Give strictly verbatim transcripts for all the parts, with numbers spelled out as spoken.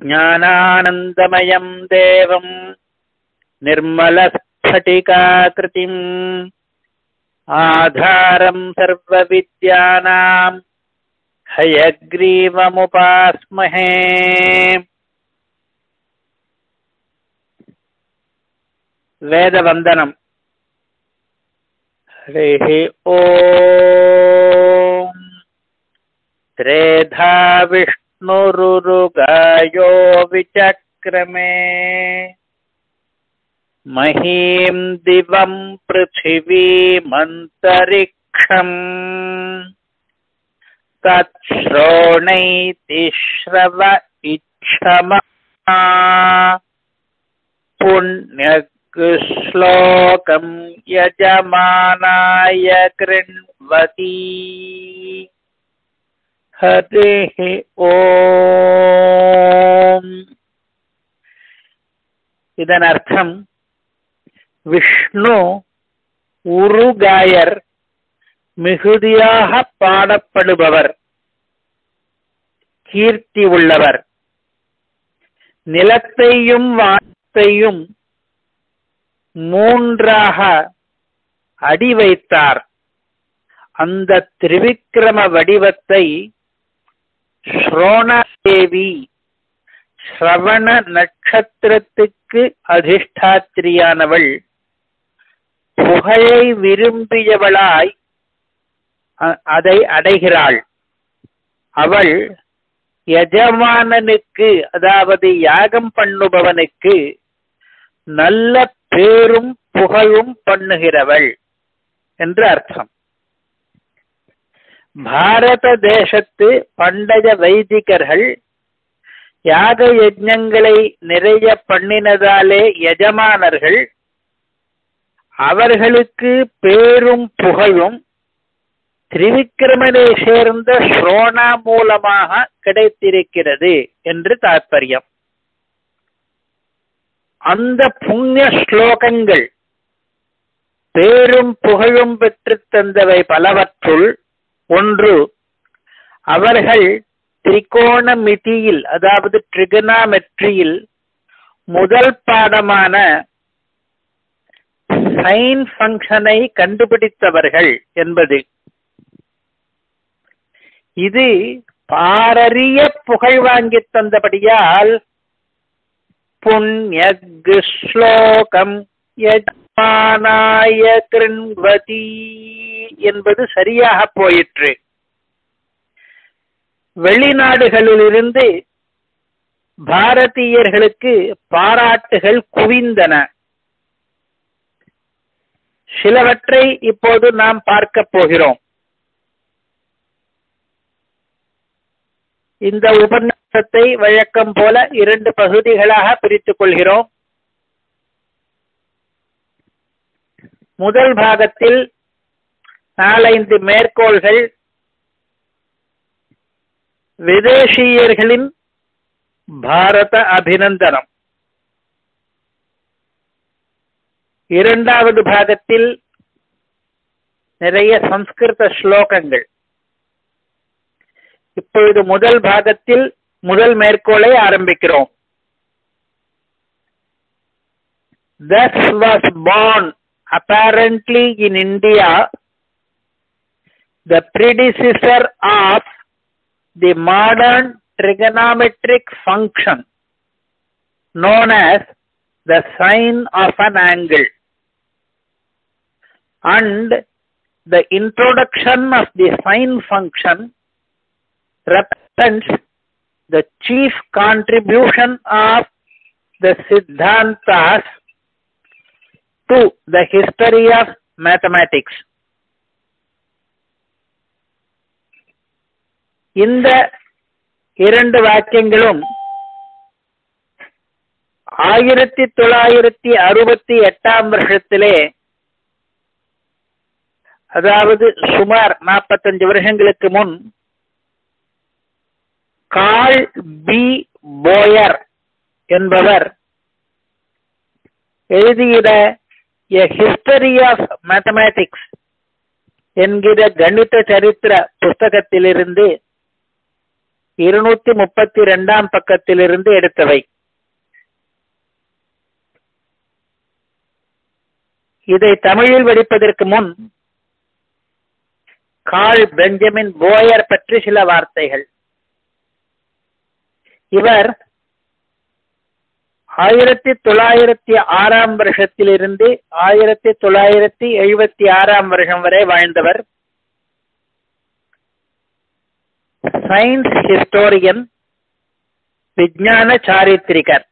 ज्ञानानंदमयं देवं निर्मलस्फटिकाकृतिं आधारं सर्वविद्यानां हयग्रीवमुपास्महे। वेद वंदनम। हरि ओम। त्रेधा विष्णुरुगायो विचक्रमे महीं दिवं पृथिवीमन्तरिक्षं तच्छ्रोणैति श्रव इच्छमा पुण्य श्लोकं यजमानाय कृण्वती। हरिः ओम। इदनर्थं विष्णु उरुगायर मिहुदियाः पाडपडुबवर कीर्ति उल्लवर निलत्तैयुम वात्तैयुम மூன்றாக அடி வைத்தார். அந்த திரிவிக்ரம வடிவத்தை ஸ்ரோணாதேவி ஸ்ரவண நட்சத்திரத்துக்கு அதிஷ்டாத்திரியானவள் புகழை விரும்பியவளாய் அதை அடைகிறாள். அவள் யஜமானனுக்கு அதாவது யாகம் பண்ணுபவனுக்கு நல்ல பேரும் புகழும் பண்ணுகிறவள் என்று அர்த்தம். பாரத தேசத்து பண்டைய வைதிகர்கள் யாக யஜ்ஞங்களை நிறைய பண்ணினதாலே யஜமானர்கள் அவர்களுக்கு பேரும் புகழும் திரிவிக்ரமனை சேர்ந்த ஸ்ரோணா மூலமாக கிடைத்திருக்கிறது என்று தாற்பயம். அந்த புண்ணிய ஸ்லோகங்கள் பேரும் புகழும் பெற்று தந்தவை பலவற்றுள் ஒன்று அவர்கள் திரிகோணமிதியில் அதாவது ட்ரிகனாமெட்ரியில் முதல் பாடமான சைன் ஃபங்க்ஷனை கண்டுபிடித்தவர்கள் என்பது. இது பாரரிய புகழ் வாங்கி தந்தபடியால் புண்யக் ஸ்லோகம் யஜமானாய கிருண்வதி என்பது சரியாக போயிற்று. வெளிநாடுகளிலிருந்து பாரதீயர்களுக்கு பாராட்டுகள் குவிந்தன. சிலவற்றை இப்போது நாம் பார்க்க போகிறோம். இந்த உபன்யாசத்தை வழக்கம் போல இரண்டு பகுதிகளாக பிரித்துக் கொள்கிறோம். முதல் பாகத்தில் நாலைந்து மேற்கோள்கள் விதேசியர்களின் பாரத அபிநந்தனம். இரண்டாவது பாகத்தில் நிறைய சம்ஸ்கிருத ஸ்லோகங்கள். இப்பொழுது முதல் பாகத்தில் முதல் மேற்கோளை ஆரம்பிக்கிறோம். Thus was born apparently in India the predecessor of the modern trigonometric function known as the sine of an angle, and the introduction of the sine function represents the chief contribution of the Siddhantas to the history of mathematics. இந்த இரண்டு வாக்கியங்களும் ஆயிரத்தி தொள்ளாயிரத்தி அறுபத்தி எட்டாம் வருஷத்திலே அதாவது சுமார் நாற்பத்தஞ்சு வருஷங்களுக்கு முன் கார்ல் பி போயர் என்பவர் எழுதிய A History of Mathematics என்கிற கணித சரித்திர புஸ்தகத்திலிருந்து இருநூத்தி முப்பத்தி இரண்டாம் பக்கத்திலிருந்து எடுத்தவை. இதை தமிழில் படிப்பதற்கு முன் கார்ல் பெஞ்சமின் போயர் பற்றி சில வார்த்தைகள். இவர் ஆயிரத்தி தொள்ளாயிரத்தி ஆறாம் வருஷத்திலிருந்து ஆயிரத்தி தொள்ளாயிரத்தி எழுபத்தி ஆறாம் வருஷம் வரை வாழ்ந்தவர். சயின்ஸ் ஹிஸ்டோரியன், விஞ்ஞான சாரித்திரிகர்,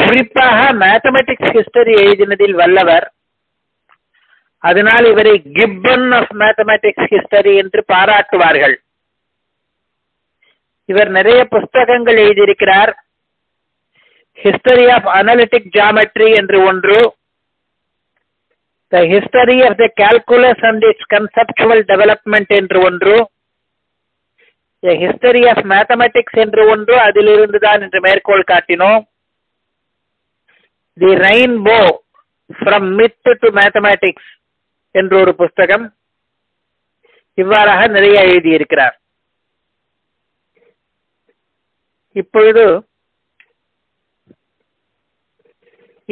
குறிப்பாக மேத்தமெட்டிக்ஸ் ஹிஸ்டரி எழுதினதில் வல்லவர். அதனால் இவரை கிப்பன் ஆஃப் மேத்தமெட்டிக்ஸ் ஹிஸ்டரி என்று பாராட்டுவார்கள். இவர் நிறைய புஸ்தகங்கள் எழுதியிருக்கிறார். ஹிஸ்டரி ஆஃப் அனலிட்டிக் ஜியாமெட்ரி என்று ஒன்று, the history of the calculus and its conceptual development என்று ஒன்று, த ஹிஸ்டரி ஆஃப் மேத்தமெட்டிக்ஸ் என்று ஒன்று, அதிலிருந்து தான் என்று மேற்கோள் காட்டினோம். The rainbow from myth to mathematics என்ற ஒரு புஸ்தகம். இவ்வாறாக நிறைய எழுதியிருக்கிறார். இப்பொழுது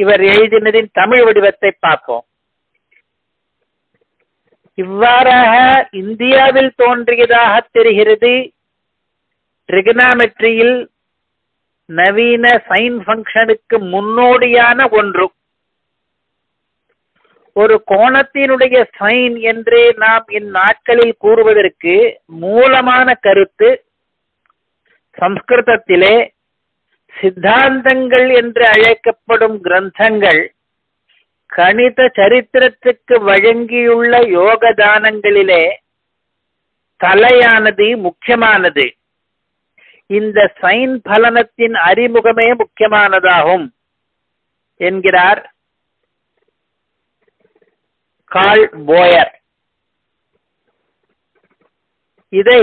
இவர் எழுதினதின் தமிழ் வடிவத்தை பார்ப்போம். இவ்வாறாக இந்தியாவில் தோன்றியதாக தெரிகிறது. ட்ரிகனாமெட்ரியில் நவீன சைன் ஃபங்க்ஷனுக்கு முன்னோடியான ஒன்று. ஒரு கோணத்தினுடைய சைன் என்றே நாம் இந்நாட்களில் கூறுவதற்கு மூலமான கருத்து சம்ஸ்கிருதத்திலே சித்தாந்தங்கள் என்று அழைக்கப்படும் கிரந்தங்கள் கணித சரித்திரத்துக்கு வழங்கியுள்ள யோகதானங்களிலே தலையானது, முக்கியமானது. இந்த சைன் பலனத்தின் அறிமுகமே முக்கியமானதாகும் என்கிறார் கார்ல் போயர். இதை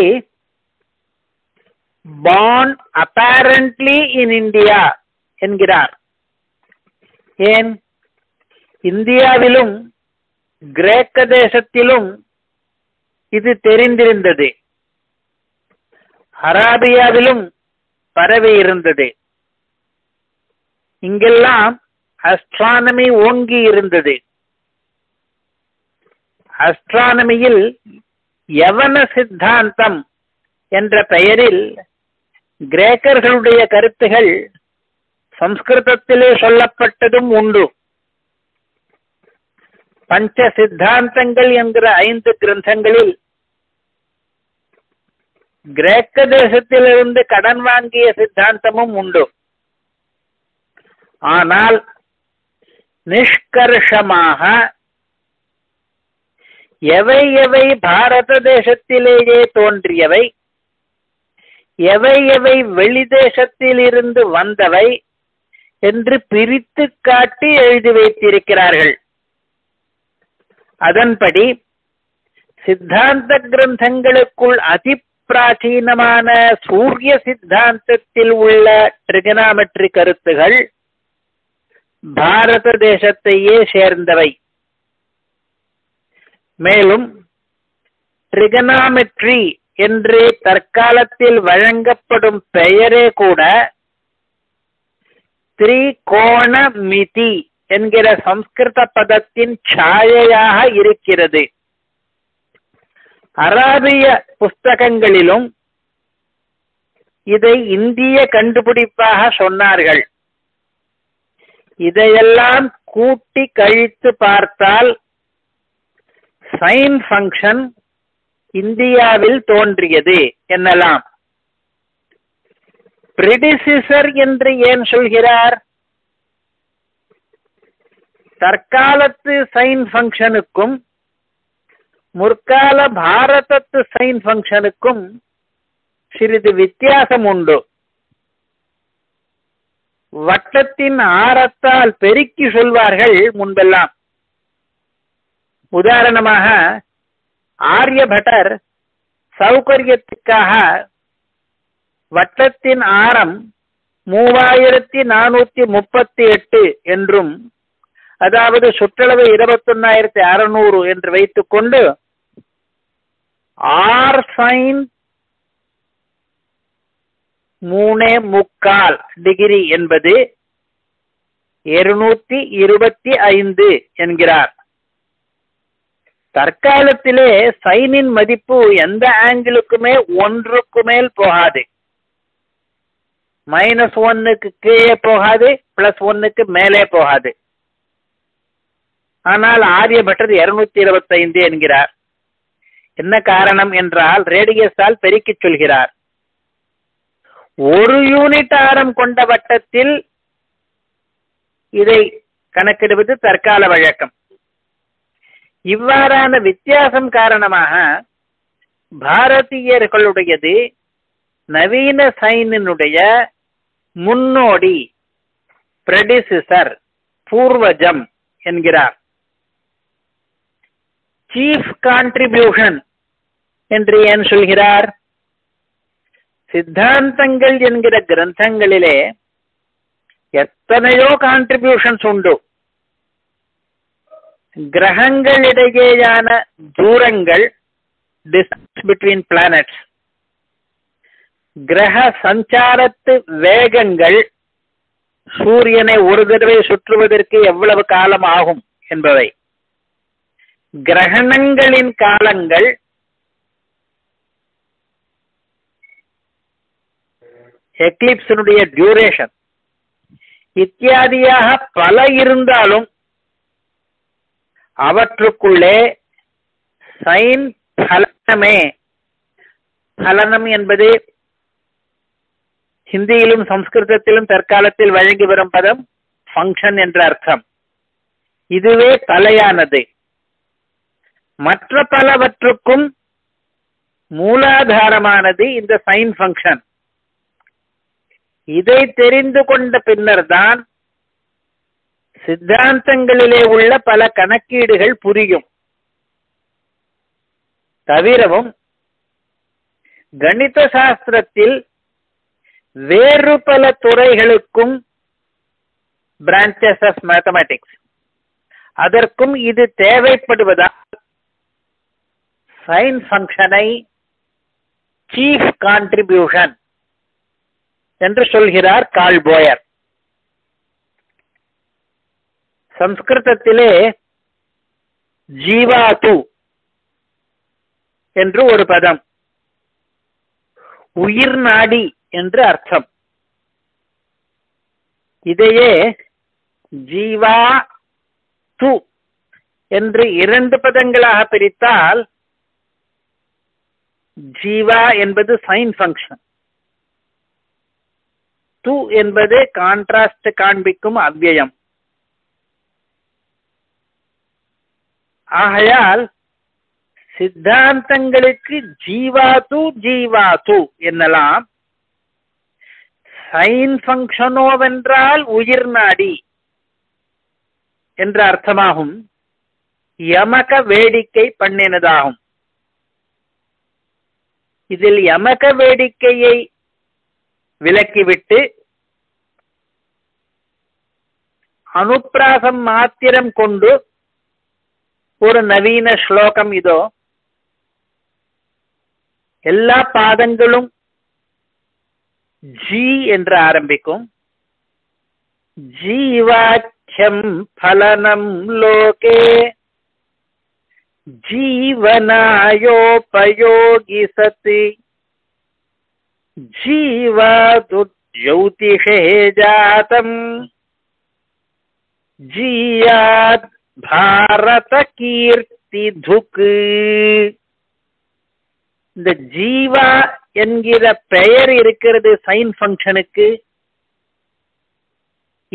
born apparently in India என்கிறார். ஏன் இந்தியாவிலும் கிரேக்க தேசத்திலும் இது தெரிந்திருந்தது, அராபியாவிலும் பரவி இருந்தது, இங்கெல்லாம் அஸ்ட்ரானமி ஓங்கி இருந்தது. அஸ்ட்ரானமியில் யவன சித்தாந்தம் என்ற பெயரில் கிரேக்கர்களுடைய கருத்துகள் சம்ஸ்கிருதத்திலே சொல்லப்பட்டதும் உண்டு. பஞ்ச சித்தாந்தங்கள் என்கிற ஐந்து கிரந்தங்களில் கிரேக்க தேசத்திலிருந்து கடன் வாங்கிய சித்தாந்தமும் உண்டு. ஆனால் நிஷ்கர்ஷமாக எவை எவை பாரத தேசத்திலேயே தோன்றியவை, எவை எவை வெளிதேசத்திலிருந்து வந்தவை என்று பிரித்து காட்டி எழுதி வைத்திருக்கிறார்கள். அதன்படி சித்தாந்த கிரந்தங்களுக்குள் அதி பிராச்சீனமான சூரிய சித்தாந்தத்தில் உள்ள ட்ரிகனாமெட்ரி கருத்துகள் பாரத தேசத்தையே சேர்ந்தவை. மேலும் ட்ரிகனாமெட்ரி என்று தற்காலத்தில் வழங்கப்படும் பெயரே கூட திரிகோணமிதி என்கிற சம்ஸ்கிருத பதத்தின் சாயையாக இருக்கிறது. அராபிய புஸ்தகங்களிலும் இதை இந்திய கண்டுபிடிப்பாக சொன்னார்கள். இதையெல்லாம் கூட்டி கழித்து பார்த்தால் சைன் ஃபங்க்ஷன் இந்தியாவில் தோன்றியது என்னலாம். பிரிடிசிசர் என்று ஏன் சொல்கிறார்? தற்காலத்து சைன் ஃபங்க்ஷனுக்கும் முற்கால பாரதத்து சைன் ஃபங்க்ஷனுக்கும் சிறிது வித்தியாசம் உண்டு. வட்டத்தின் ஆரத்தால் பெருக்கி சொல்வார்கள் முன்பெல்லாம். உதாரணமாக ஆரியபட்டர் சௌகரியத்துக்காக வட்டத்தின் ஆரம் மூவாயிரத்தி நானூத்தி முப்பத்தி எட்டு என்றும், அதாவது சுற்றளவு இருபத்தொன்னாயிரத்தி அறுநூறு என்று வைத்துக்கொண்டு ஆர் சைன் மூணே முக்கால் டிகிரி என்பது இருநூத்தி இருபத்தி ஐந்து என்கிறார். தற்காலத்திலே சைனின் மதிப்பு எந்த ஆங்கிளுக்குமே ஒன்றுக்கு மேல் போகாது, மைனஸ் ஒன்னுக்கு கீழே போகாது, பிளஸ் ஒன்னுக்கு மேலே போகாது. ஆனால் ஆரியபட்டர் இருநூத்தி இருபத்தி ஐந்து என்கிறார். என்ன காரணம் என்றால் ரேடியஸால் பெருக்கி சொல்கிறார். ஒரு யூனிட் ஆரம் கொண்ட வட்டத்தில் இதை கணக்கிடுவது தற்கால வழக்கம். இவ்வாறான வித்தியாசம் காரணமாக பாரதியர்களுடையது நவீன சைனினுடைய முன்னோடி, பிரெடிசிசர், பூர்வஜம் என்கிறார். சீஃப் கான்ட்ரிபியூஷன் என்று ஏன் சொல்கிறார்? சித்தாந்தங்கள் என்கிற கிரந்தங்களிலே எத்தனையோ கான்ட்ரிபியூஷன்ஸ் உண்டு. கிரகங்களிடையேயான தூரங்கள், டிஸ்டன்ஸ் பிட்வீன் பிளானட்ஸ், கிரக சஞ்சாரத்து வேகங்கள், சூரியனை ஒரு தடவை சுற்றுவதற்கு எவ்வளவு காலம் ஆகும் என்பவை, கிரகணங்களின் காலங்கள், எக்லிப்ஸினுடைய டியூரேஷன் இத்தியாதியாக பல இருந்தாலும் அவற்றுக்குள்ளே சைன் பலனமே, பலனம் என்பது ஹிந்தியிலும் சம்ஸ்கிருதத்திலும் தற்காலத்தில் வழங்கி வரும் பதம் ஃபங்க்ஷன் என்ற அர்த்தம். இதுவே தலையானது. மற்ற பலவற்றுக்கும் மூலாதாரமானது இந்த சைன் ஃபங்க்ஷன். இதை தெரிந்து கொண்ட பின்னர் தான் சித்தாந்தங்களிலே உள்ள பல கணக்கீடுகள் புரியும். தவிரவும் கணித சாஸ்திரத்தில் வேறு பல துறைகளுக்கும் பிரான்ச்சஸ் ஆஃப் மேத்தமேட்டிக்ஸ், அதற்கும் இது தேவைப்படுவதால் சைன் ஃபங்க்ஷனை சீஃப் கான்ட்ரிபியூஷன் என்று சொல்கிறார் கார்ல் போயர். சம்ஸ்கிருதத்திலே ஜீவாது என்று ஒரு பதம், உயிர் நாடி என்று அர்த்தம். இதையே ஜீவா து என்று இரண்டு பதங்களாக பிரித்தால் ஜீவா என்பது சைன் ஃபங்க்ஷன், து என்பது கான்ட்ராஸ்ட் காண்பிக்கும் அவ்யயம். ஆகையால் சித்தாந்தங்களுக்கு ஜீவாது ஜீவாது என்னலாம், சைன் ஃபங்க்ஷனோவென்றால் உயிர் நாடி என்ற அர்த்தமாகும், யமக வேடிக்கை பண்ணினதாகும். இதில் யமக வேடிக்கையை விலக்கிவிட்டு அனுப்ராசம் மாத்திரம் கொண்டு ஒரு நவீன ஸ்லோகம் இதோ, எல்லா பாதங்களும் ஜி என்று ஆரம்பிக்கும், ஜீவாச்சம் பலனம் லோகே ஜீவனாயோபயோகி சதி ஜீவாது ஜோதிஷே ஜாதம் ஜீயாத் பாரத கீர்த்தி துக்கு. இந்த ஜீவா என்கிற பெயர் இருக்கிறது சைன் ஃபங்க்ஷனுக்கு.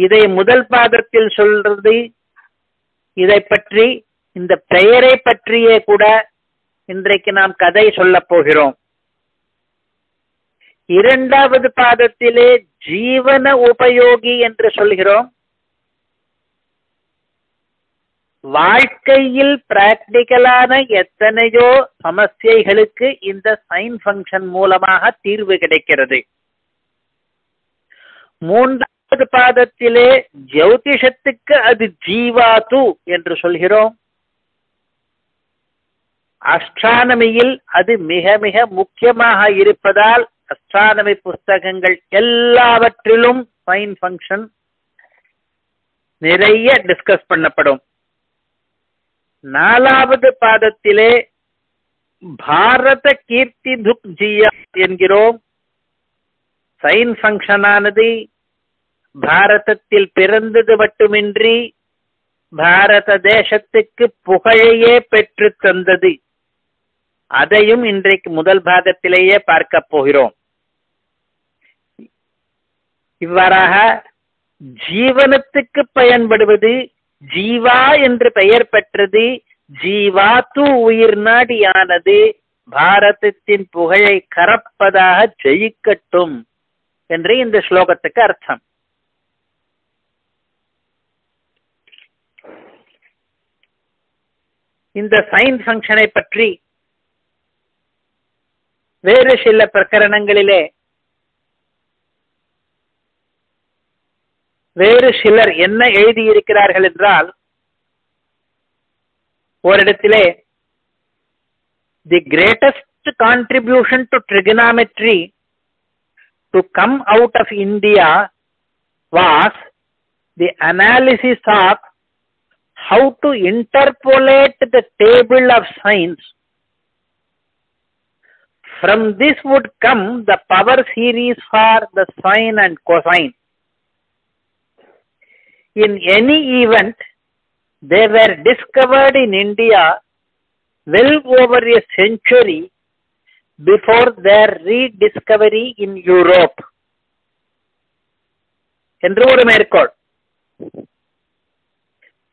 இதை முதல் பாதத்தில் சொல்றது. இதை பற்றி, இந்த பெயரை பற்றியே கூட இன்றைக்கு நாம் கதை சொல்ல போகிறோம். இரண்டாவது பாதத்திலே ஜீவன உபயோகி என்று சொல்கிறோம். வாழ்க்கையில் பிராக்டிக்கலான எத்தனையோ சமஸ்யைகளுக்கு இந்த சைன் ஃபங்க்ஷன் மூலமாக தீர்வு கிடைக்கிறது. மூன்றாவது பாதத்திலே ஜோதிஷத்துக்கு அது ஜீவாது என்று சொல்கிறோம். அஸ்ட்ரானமியில் அது மிக மிக முக்கியமாக இருப்பதால் astronomy புஸ்தகங்கள் எல்லாவற்றிலும் sine function நிறைய discuss பண்ணப்படும். நாலாவது பாதத்திலே பாரத கீர்த்தி துக் ஜியா என்கிறோம். sine function ஆனது பாரதத்தில் பிறந்தது மட்டுமின்றி பாரத தேசத்துக்கு புகழையே பெற்று தந்தது. அதையும் இன்றைக்கு முதல் பாகத்திலேயே பார்க்க போகிறோம். இவ்வாறாக ஜீவனத்துக்கு பயன்படுவது, ஜீவா என்று பெயர் பெற்றது, ஜீவா தூ உயிர் நாடியானது பாரதத்தின் புகழை கரப்பதாக ஜெயிக்கட்டும் என்று இந்த ஸ்லோகத்துக்கு அர்த்தம். இந்த சைன் ஃபங்க்ஷனை பற்றி வேறு சில பிரகரணங்களிலே வேறு சிலர் என்ன எழுதியிருக்கிறார்கள் என்றால், ஓரிடத்திலே the greatest contribution to trigonometry to come out of India was the analysis of how to interpolate the table of signs. From this would come the power series for the sine and cosine. In any event, they were discovered in India well over a century before their rediscovery in Europe. என்று ஒரு மேற்கோள்.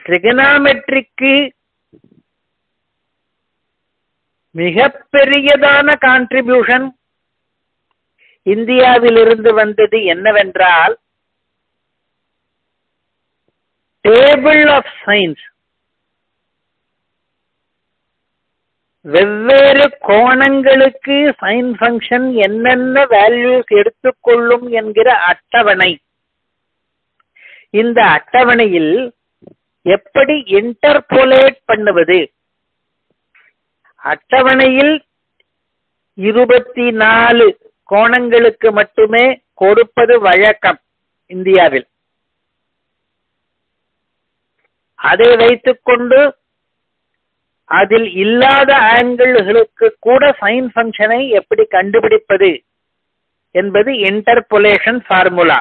ட்ரிகனாமெட்ரிக்கு மிக பெரியதான contribution இந்தியாவிலிருந்து வந்தது என்னவென்றால், table of sines, வெவ்வேறு கோணங்களுக்கு sine function என்னென்ன வேல்யூஸ் எடுத்துக்கொள்ளும் என்கிற அட்டவணை. இந்த அட்டவணையில் எப்படி இன்டர்போலேட் பண்ணுவது, அட்டவணையில் இருபத்தி நாலு கோணங்களுக்கு மட்டுமே கொடுப்பது வழக்கம் இந்தியாவில். அதை வைத்துக்கொண்டு அதில் இல்லாத ஆங்கிள்களுக்கு கூட சைன் ஃபங்க்ஷனை எப்படி கண்டுபிடிப்பது என்பது இன்டர்போலேஷன் ஃபார்முலா.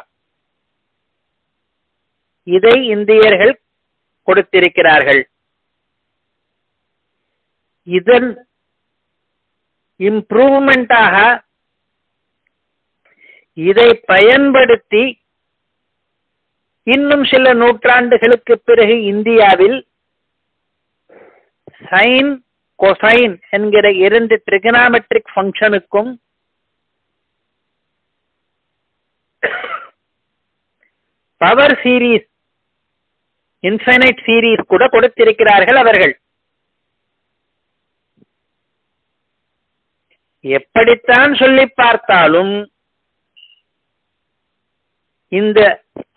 இதை இந்தியர்கள் கொடுத்திருக்கிறார்கள். இதன் இம்ப்ரூவ்மெண்டாக இதை பயன்படுத்தி இன்னும் சில நூற்றாண்டுகளுக்கு பிறகு இந்தியாவில் சைன் கொசைன் என்கிற இரண்டு ட்ரிகனாமெட்ரிக் ஃபங்க்ஷனுக்கும் பவர் சீரீஸ், இன்ஃபைனைட் சீரீஸ் கூட கொடுத்திருக்கிறார்கள் அவர்கள். எப்படித்தான் சொல்லி பார்த்தாலும் இந்த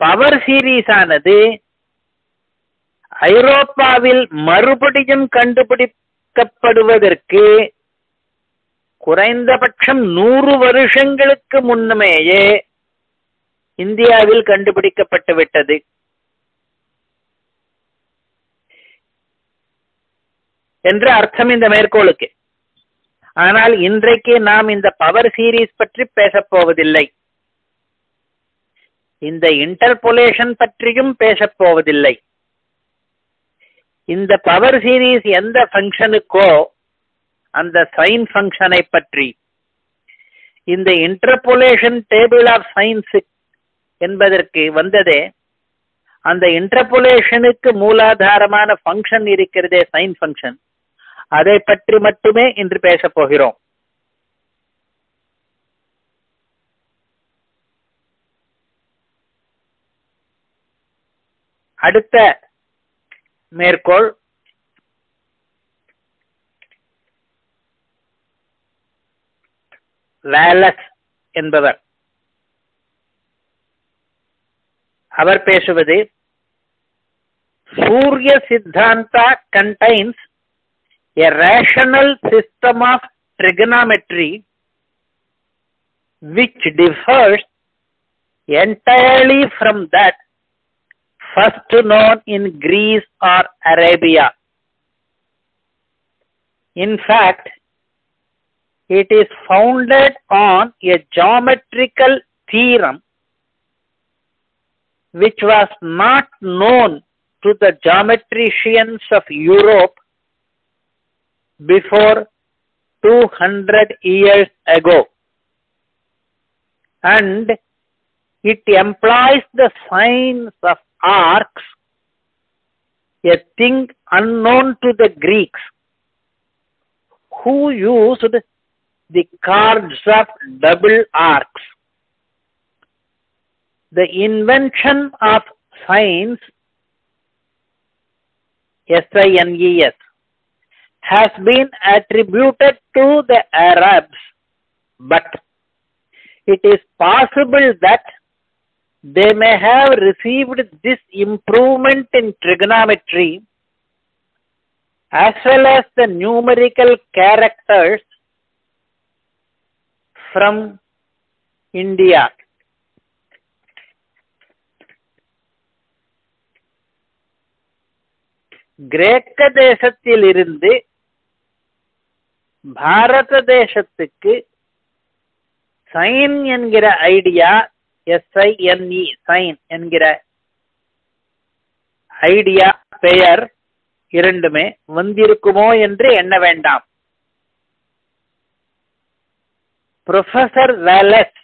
பவர் சீரீஸ் ஆனது ஐரோப்பாவில் மறுபடியும் கண்டுபிடிக்கப்படுவதற்கு குறைந்தபட்சம் நூறு வருஷங்களுக்கு முன்னமேயே இந்தியாவில் கண்டுபிடிக்கப்பட்டு விட்டது. என்று அர்த்தம் இந்த மேற்கோளுக்கு. ஆனால் இன்றைக்கு நாம் இந்த பவர் சீரீஸ் பற்றி பேசப்போவதில்லை, இந்த இன்டர்போலேஷன் பற்றியும் பேசப்போவதில்லை. இந்த பவர் சீரீஸ் எந்த ஃபங்க்ஷனுக்கோ அந்த சைன் ஃபங்க்ஷனை பற்றி, இந்த இன்டர்போலேஷன் டேபிள் ஆஃப் சைன்ஸ் என்பதற்கு வந்ததே அந்த இன்டர்போலேஷனுக்கு மூலாதாரமான ஃபங்க்ஷன் இருக்கிறதே சைன் ஃபங்க்ஷன், அதை பற்றி மட்டுமே இன்று பேச போகிறோம். அடுத்த மேற்கோள், வாலஸ் என்பவர், அவர் பேசுவது, சூரிய Siddhanta contains a rational system of trigonometry which differs entirely from that first known in Greece or Arabia. In fact, it is founded on a geometrical theorem which was not known to the geometricians of Europe before two hundred years ago, and it implies the science of arcs, a thing unknown to the Greeks, who used the cards of double arcs. The invention of science, S I N E S, has been attributed to the Arabs, but it is possible that they may have received this improvement in trigonometry as well as the numerical characters from India. கிரேக்க தேசத்தில் இருந்து பாரத தேசத்துக்கு sine என்கிற idea, S I N E sine என்கிற idea பெயர் இரண்டுமே வந்திருக்குமோ என்று எண்ண வேண்டாம். புரொஃபசர் வேலஸ்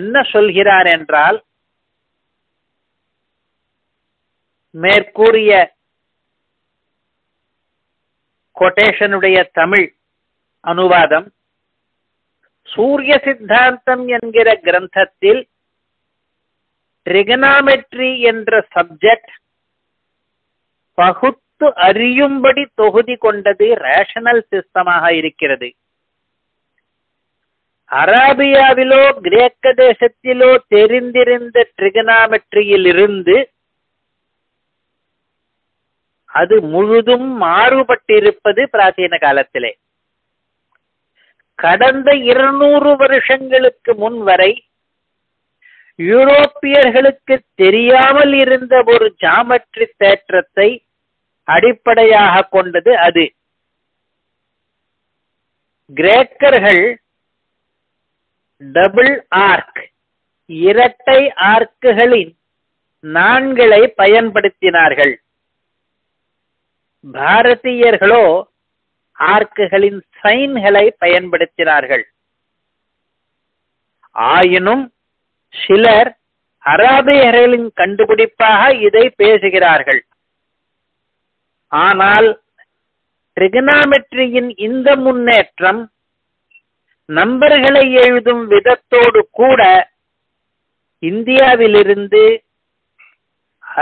என்ன சொல்கிறார் என்றால், மேற்கூறிய கொட்டேஷனுடைய தமிழ் அனுவாதம் சூரிய சித்தாந்தம் என்கிற கிரந்தத்தில் ட்ரிகனாமெட்ரி என்ற சப்ஜெக்ட் பகுத்து அறியும்படி தொகுதி கொண்டது ரேஷனல் சிஸ்டமாக இருக்கிறது. அராபியாவிலோ கிரேக்க தேசத்திலோ தெரிந்திருந்த ட்ரிகனாமெட்ரியில் இருந்து அது முழுதும் மாறுபட்டிருப்பது பிராச்சீன காலத்திலே. கடந்த இருநூறு வருஷங்களுக்கு முன் வரை யூரோப்பியர்களுக்கு தெரியாமல் இருந்த ஒரு ஜாமெட்ரி தேற்றத்தை அடிப்படையாக கொண்டது அது. கிரேக்கர்கள் டபுள் ஆர்க் இரட்டை ஆர்க்குகளின் நான்களை பயன்படுத்தினார்கள். பாரதியர்களோ ஆர்க்குகளின் சைன்களை பயன்படுத்தினார்கள். ஆயினும் சிலர் அராபியர்களின் கண்டுபிடிப்பாக இதை பேசுகிறார்கள். ஆனால் ட்ரிகனாமெட்ரியின் இந்த முன்னேற்றம் நம்பர்களை எழுதும் விதத்தோடு கூட இந்தியாவிலிருந்து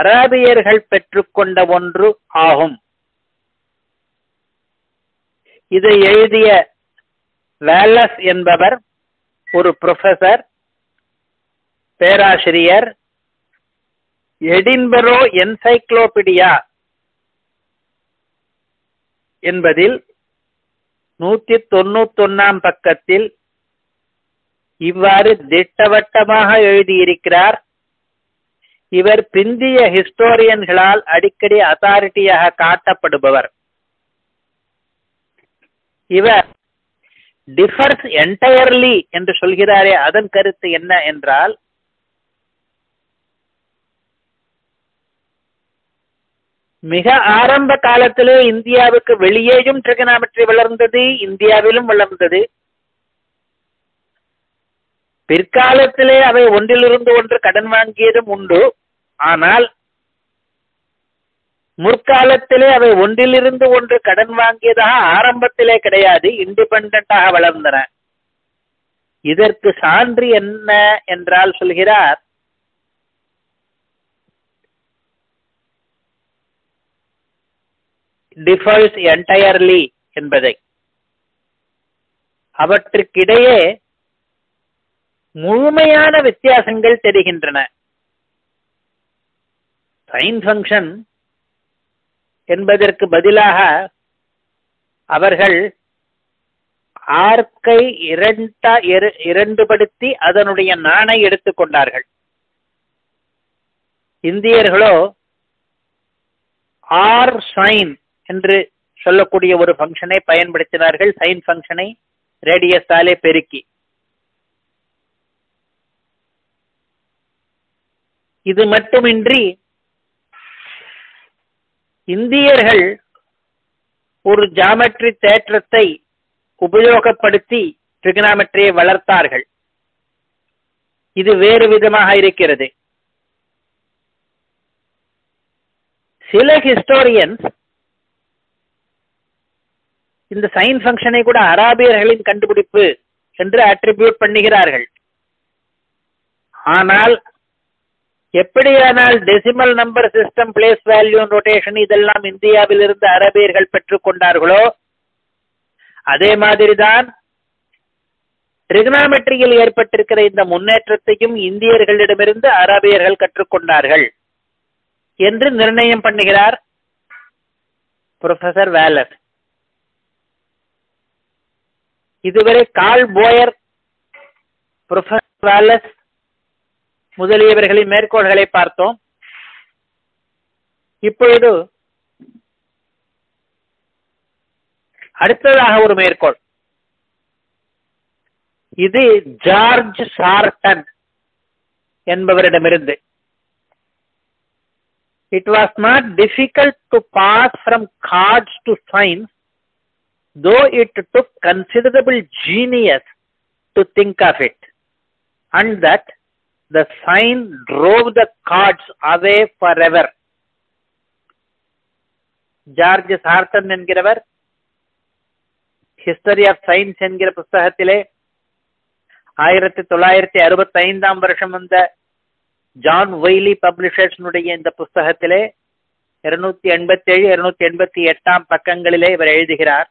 அராபியர்கள் பெற்றுக்கொண்ட ஒன்று ஆகும். இதை எழுதிய வேலஸ் என்பவர் ஒரு புரொஃபசர், பேராசிரியர், எடின்பரோ என்சைக்ளோபீடியா என்பதில் நூத்தி தொண்ணூத்தொன்னாம் பக்கத்தில் இவ்வாறு திட்டவட்டமாக எழுதியிருக்கிறார். இவர் பிந்திய ஹிஸ்டோரியன்களால் அடிக்கடி அத்தாரிட்டியாக காட்டப்படுபவர். இவர் டிஃபர்ஸ் என்டையர்லி என்று சொல்கிறாரே, அதன் கருத்து என்ன என்றால், மிக ஆரம்ப காலத்திலே இந்தியாவுக்கு வெளியேயும் ட்ரிகனாமெட்ரி வளர்ந்தது, இந்தியாவிலும் வளர்ந்தது. பிற்காலத்திலே அவை ஒன்றிலிருந்து ஒன்று கடன் வாங்கியதும் உண்டு. ஆனால் முற்காலத்திலே அவை ஒன்றிலிருந்து ஒன்று கடன் வாங்கியதாக ஆரம்பத்திலே கிடையாது, இண்டிபெண்டாக வளர்ந்தன. இதற்கு சான்று என்ன என்றால் சொல்கிறார், differs entirely என்பதை. அவற்றுக்கிடையே முழுமையான வித்தியாசங்கள் தெரிகின்றன. சைன் ஃபங்க்ஷன் என்பதற்கு பதிலாக அவர்கள் ஆர்க்கை இரண்டா இரண்டுபடுத்தி அதனுடைய நாணை எடுத்துக்கொண்டார்கள். இந்தியர்களோ ஆர் சைன் என்று சொல்லக்கூடிய ஒரு ஃபங்க்ஷனை பயன்படுத்தினார்கள். சைன் ஃபங்க்ஷனை ரேடியஸாலே பெருக்கி இது மட்டுமின்றி இந்தியர்கள் ஒரு ஜாமெட்ரி தேற்றத்தை உபயோகப்படுத்தி ட்ரிகனாமெட்ரியை வளர்த்தார்கள். இது வேறு விதமாக இருக்கிறது. சில ஹிஸ்டோரியன்ஸ் இந்த சைன் ஃபங்க்ஷனை கூட அராபியர்களின் கண்டுபிடிப்பு என்று அட்ரிபியூட் பண்ணுகிறார்கள். ஆனால் எப்படியானால் decimal number system, place value, rotation இதெல்லாம் இந்தியாவில் இருந்து அரபியர்கள் பெற்றுக்கொண்டார்களோ அதே மாதிரிதான் ட்ரிகனாமெட்ரியில் ஏற்பட்டிருக்கிற இந்த முன்னேற்றத்தையும் இந்தியர்களிடமிருந்து அரபியர்கள் கற்றுக்கொண்டார்கள் என்று நிர்ணயம் பண்ணுகிறார் ப்ரொஃபசர் வாலஸ். இதுவரை கார்ல் போயர், ப்ரொஃபசர் வாலஸ் முதலியவர்களின் மேற்கோள்களை பார்த்தோம். இப்பொழுது அடுத்ததாக ஒரு மேற்கோள். இது ஜார்ஜ் சார்டன் என்பவரிடமிருந்து. It was not difficult to pass from cards to signs, though it took considerable genius to think of it, and that the sign drove the cards away forever. George Sarton என்கிறவர் History of Science என்கிற புத்தகத்திலே ஆயிரத்தி தொள்ளாயிரத்தி அறுபத்தி ஐந்தாம் வருஷம் வந்த John Weili பப்ளிஷர்ஸ்னுடைய இந்த புத்தகத்திலே இருநூத்தி எண்பத்தி ஏழு இருநூத்தி எண்பத்தி எட்டாம் பக்கங்களிலே இவர் எழுதுகிறார்.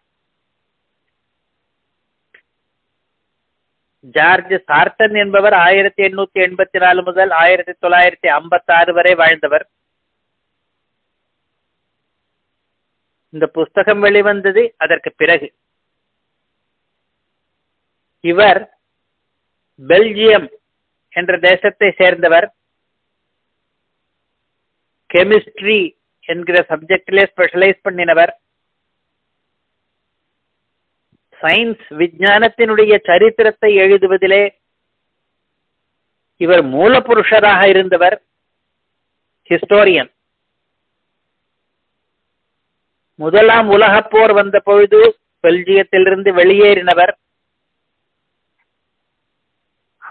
ஜார்ஜ் சார்டன் என்பவர் ஆயிரத்தி எண்ணூத்தி எண்பத்தி நாலு முதல் ஆயிரத்தி தொள்ளாயிரத்தி ஐம்பத்தி ஆறு வரை வாழ்ந்தவர். இந்த புஸ்தகம் வெளிவந்தது அதற்கு பிறகு. இவர் பெல்ஜியம் என்ற தேசத்தை சேர்ந்தவர். கெமிஸ்ட்ரி என்கிற சப்ஜெக்டிலே ஸ்பெஷலைஸ் பண்ணினவர். சயின்ஸ் விஞ்ஞானத்தினுடைய சரித்திரத்தை எழுதுவதிலே இவர் மூலப்புருஷராக இருந்தவர். ஹிஸ்டோரியன். முதலாம் உலகப் போர் வந்த பொழுது பெல்ஜியத்திலிருந்து வெளியேறினவர்.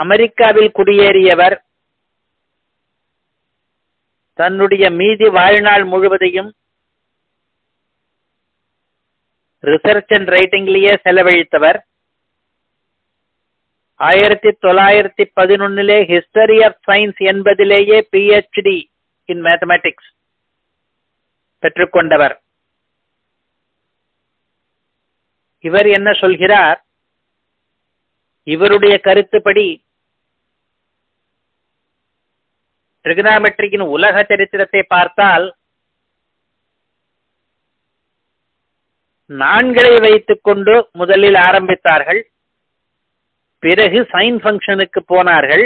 அமெரிக்காவில் குடியேறியவர். தன்னுடைய மீதி வாழ்நாள் முழுவதையும் ரிசர்ச் அண்ட் ரைட்டிங்லேயே செலவழித்தவர். ஆயிரத்தி தொள்ளாயிரத்தி பதினொன்னிலே ஹிஸ்டரி ஆஃப் சயின்ஸ் என்பதிலேயே பிஹெச்டி இன் மேத்தமேட்டிக்ஸ் பெற்றுக்கொண்டவர். இவர் என்ன சொல்கிறார்? இவருடைய கருத்துப்படி ட்ரிகனாமெட்ரியின் உலக சரித்திரத்தை பார்த்தால் நான்களை வைத்துக் கொண்டு முதலில் ஆரம்பித்தார்கள், பிறகு சைன் ஃபங்க்ஷனுக்கு போனார்கள்.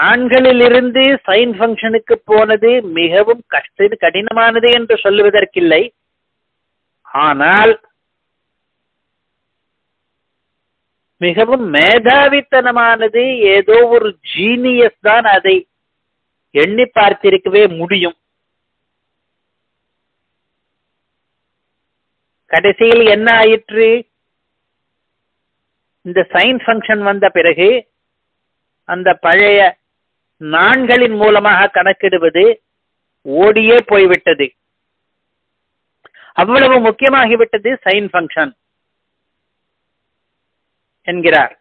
நான்களிலிருந்து சைன் ஃபங்க்ஷனுக்கு போனது மிகவும் கஷ்ட கடினமானது என்று சொல்லுவதற்கில்லை. ஆனால் மிகவும் மேதாவித்தனமானது, ஏதோ ஒரு ஜீனியஸ் தான் அதை எண்ணி பார்த்திருக்கவே முடியும். கடைசியில் என்ன ஆயிற்று? இந்த சைன் ஃபங்க்ஷன் வந்த பிறகு அந்த பழைய நான்களின் மூலமாக கணக்கிடுவது ஓடியே போய்விட்டது. அவ்வளவு முக்கியமாகிவிட்டது சைன் ஃபங்க்ஷன் என்கிறார்.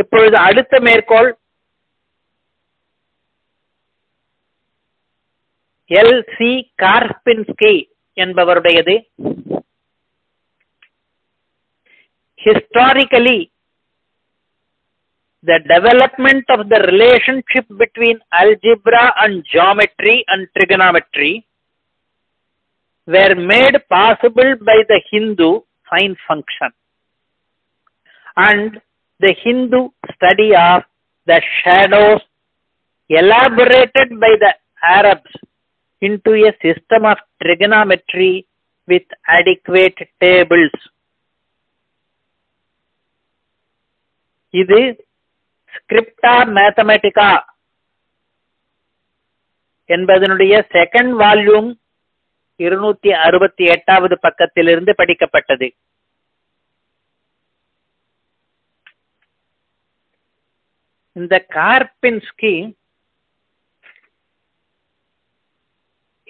இப்பொழுது அடுத்த மேற்கோள் எல் சி கார்பின்ஸ்கி என்பவருடையது. Historically, the development of the relationship between algebra and geometry and trigonometry were made possible by the Hindu sine function and the Hindu study of the shadows elaborated by the Arabs into a system of trigonometry with adequate tables. This Scripta Mathematica என்பதனுடைய second volume இருநூத்தி அறுபத்தி எட்டாவது பக்கத்திலிருந்து படிக்கப்பட்டது. இந்த கார்பின்ஸ்கி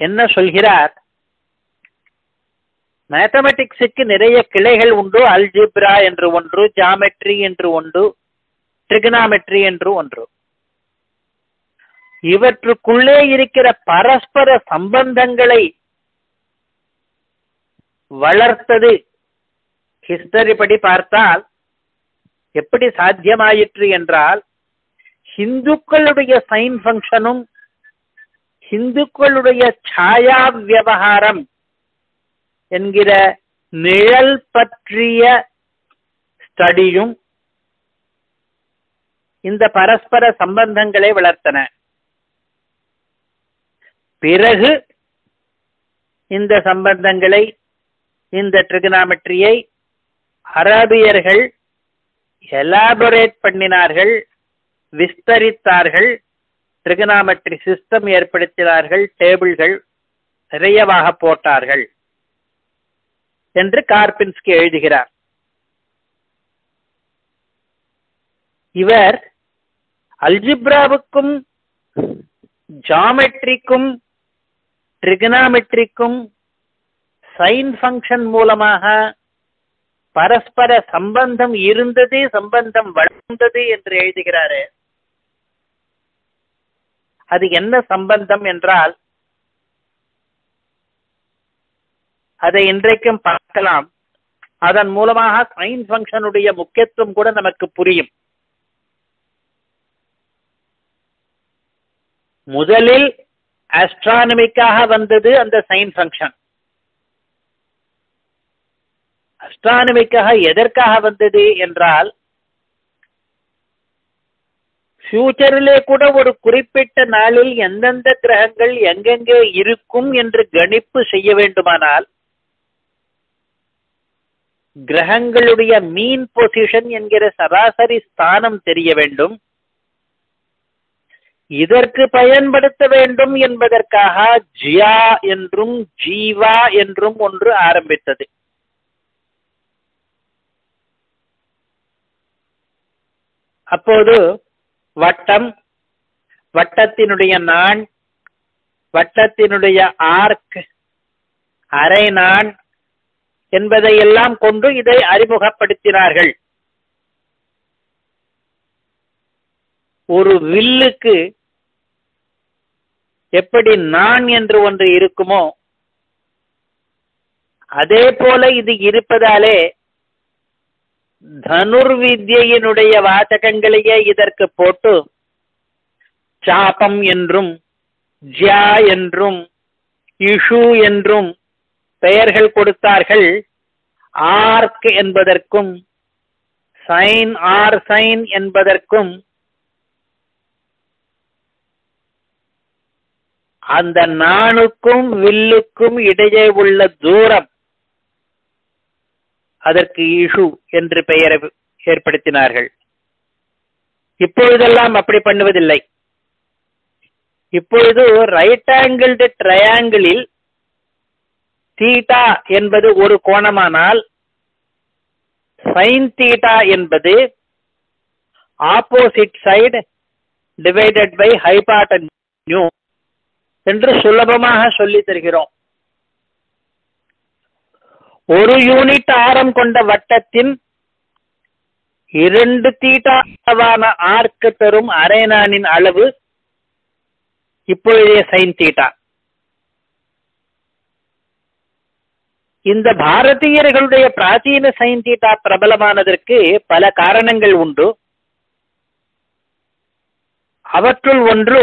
என்ன சொல்கிறார்? மேத்தமெட்டிக்ஸுக்கு நிறைய கிளைகள் உண்டு. அல்ஜிப்ரா என்று ஒன்று, ஜாமெட்ரி என்று ஒன்று, ட்ரிகனாமெட்ரி என்று ஒன்று. இவற்றுக்குள்ளே இருக்கிற பரஸ்பர சம்பந்தங்களை வளர்த்தது ஹிஸ்டரி படி பார்த்தால் எப்படி சாத்தியமாயிற்று என்றால், ஹிந்துக்களுடைய சைன் ஃபங்க்ஷனும் ஹிந்துக்களுடைய சாயா விவகாரம் என்கிற நிழல் பற்றிய ஸ்டடியும் இந்த பரஸ்பர சம்பந்தங்களை வளர்த்தன. பிறகு இந்த சம்பந்தங்களை, இந்த ட்ரிகனாமெட்ரியை அரபியர்கள் எலாபரேட் பண்ணினார்கள், விஸ்தரித்தார்கள், ட்ரிகனாமெட்ரி சிஸ்டம் ஏற்படுத்தினார்கள், டேபிள்கள் நிறையவாக போட்டார்கள் என்று கார்பின்ஸ்கி எழுதுகிறார். இவர் அல்ஜிப்ராவுக்கும் ஜாமெட்ரிக்கும் ட்ரிகனாமெட்ரிக்கும் சைன் ஃபங்க்ஷன் மூலமாக பரஸ்பர சம்பந்தம் இருந்தது, சம்பந்தம் வளர்ந்தது என்று எழுதுகிறாரு. அது என்ன சம்பந்தம் என்றால், அதை இன்றைக்கும் பார்க்கலாம். அதன் மூலமாக சைன் ஃபங்க்ஷனுடைய முக்கியத்துவம் கூட நமக்கு புரியும். முதலில் அஸ்ட்ரானமிக்காக வந்தது அந்த சைன் ஃபங்க்ஷன். அஸ்ட்ரானமிக்காக எதற்காக வந்தது என்றால், ஃபியூச்சரிலே கூட ஒரு குறிப்பிட்ட நாளில் எந்தெந்த கிரகங்கள் எங்கெங்கே இருக்கும் என்று கணிப்பு செய்ய வேண்டுமானால் கிரகங்களுடைய மீன் பொசிஷன் என்கிற சராசரி ஸ்தானம் தெரிய வேண்டும். இதற்கு பயன்படுத்த வேண்டும் என்பதற்காக ஜியா என்றும் ஜீவா என்றும் ஒன்று ஆரம்பித்தது. அப்போது வட்டம், வட்டத்தினுடைய நான், வட்டத்தினுடைய ஆர்க், அரை நான் என்பதையெல்லாம் கொண்டு இதை அறிமுகப்படுத்தினார்கள். ஒரு வில்லுக்கு எப்படி நான் என்று ஒன்று இருக்குமோ அதே போல இது இருப்பதாலே தனுர்வித்யினுடைய வாசகங்களையே இதற்கு போட்டு சாபம் என்றும் ஜா என்றும் இஷு என்றும் பெயர்கள் கொடுத்தார்கள். ஆர்க் என்பதற்கும் சைன் ஆர் சைன் என்பதற்கும் அந்த நானுக்கும் வில்லுக்கும் இடையே உள்ள தூரம், அதற்கு இஷு என்று பெயரை ஏற்படுத்தினார்கள். இப்பொழுதெல்லாம் அப்படி பண்ணுவதில்லை. இப்பொழுது ரைட் ஆங்கிள்டு ட்ரையாங்கிளில் தீட்டா என்பது ஒரு கோணமானால் சைன் தீட்டா என்பது opposite side divided by hypotenuse என்று சுலபமாக சொல்லி தருகிறோம். ஒரு யூனிட் ஆரம் கொண்ட வட்டத்தின் இரண்டு தீட்டா அளவான ஆர்க்கு தரும் அரைநானின் அளவு இப்பொழுதே சைன் தீட்டா. இந்த பாரதியர்களுடைய பிராச்சீன சைன் தீட்டா பிரபலமானதற்கு பல காரணங்கள் உண்டு. அவற்றுள் ஒன்று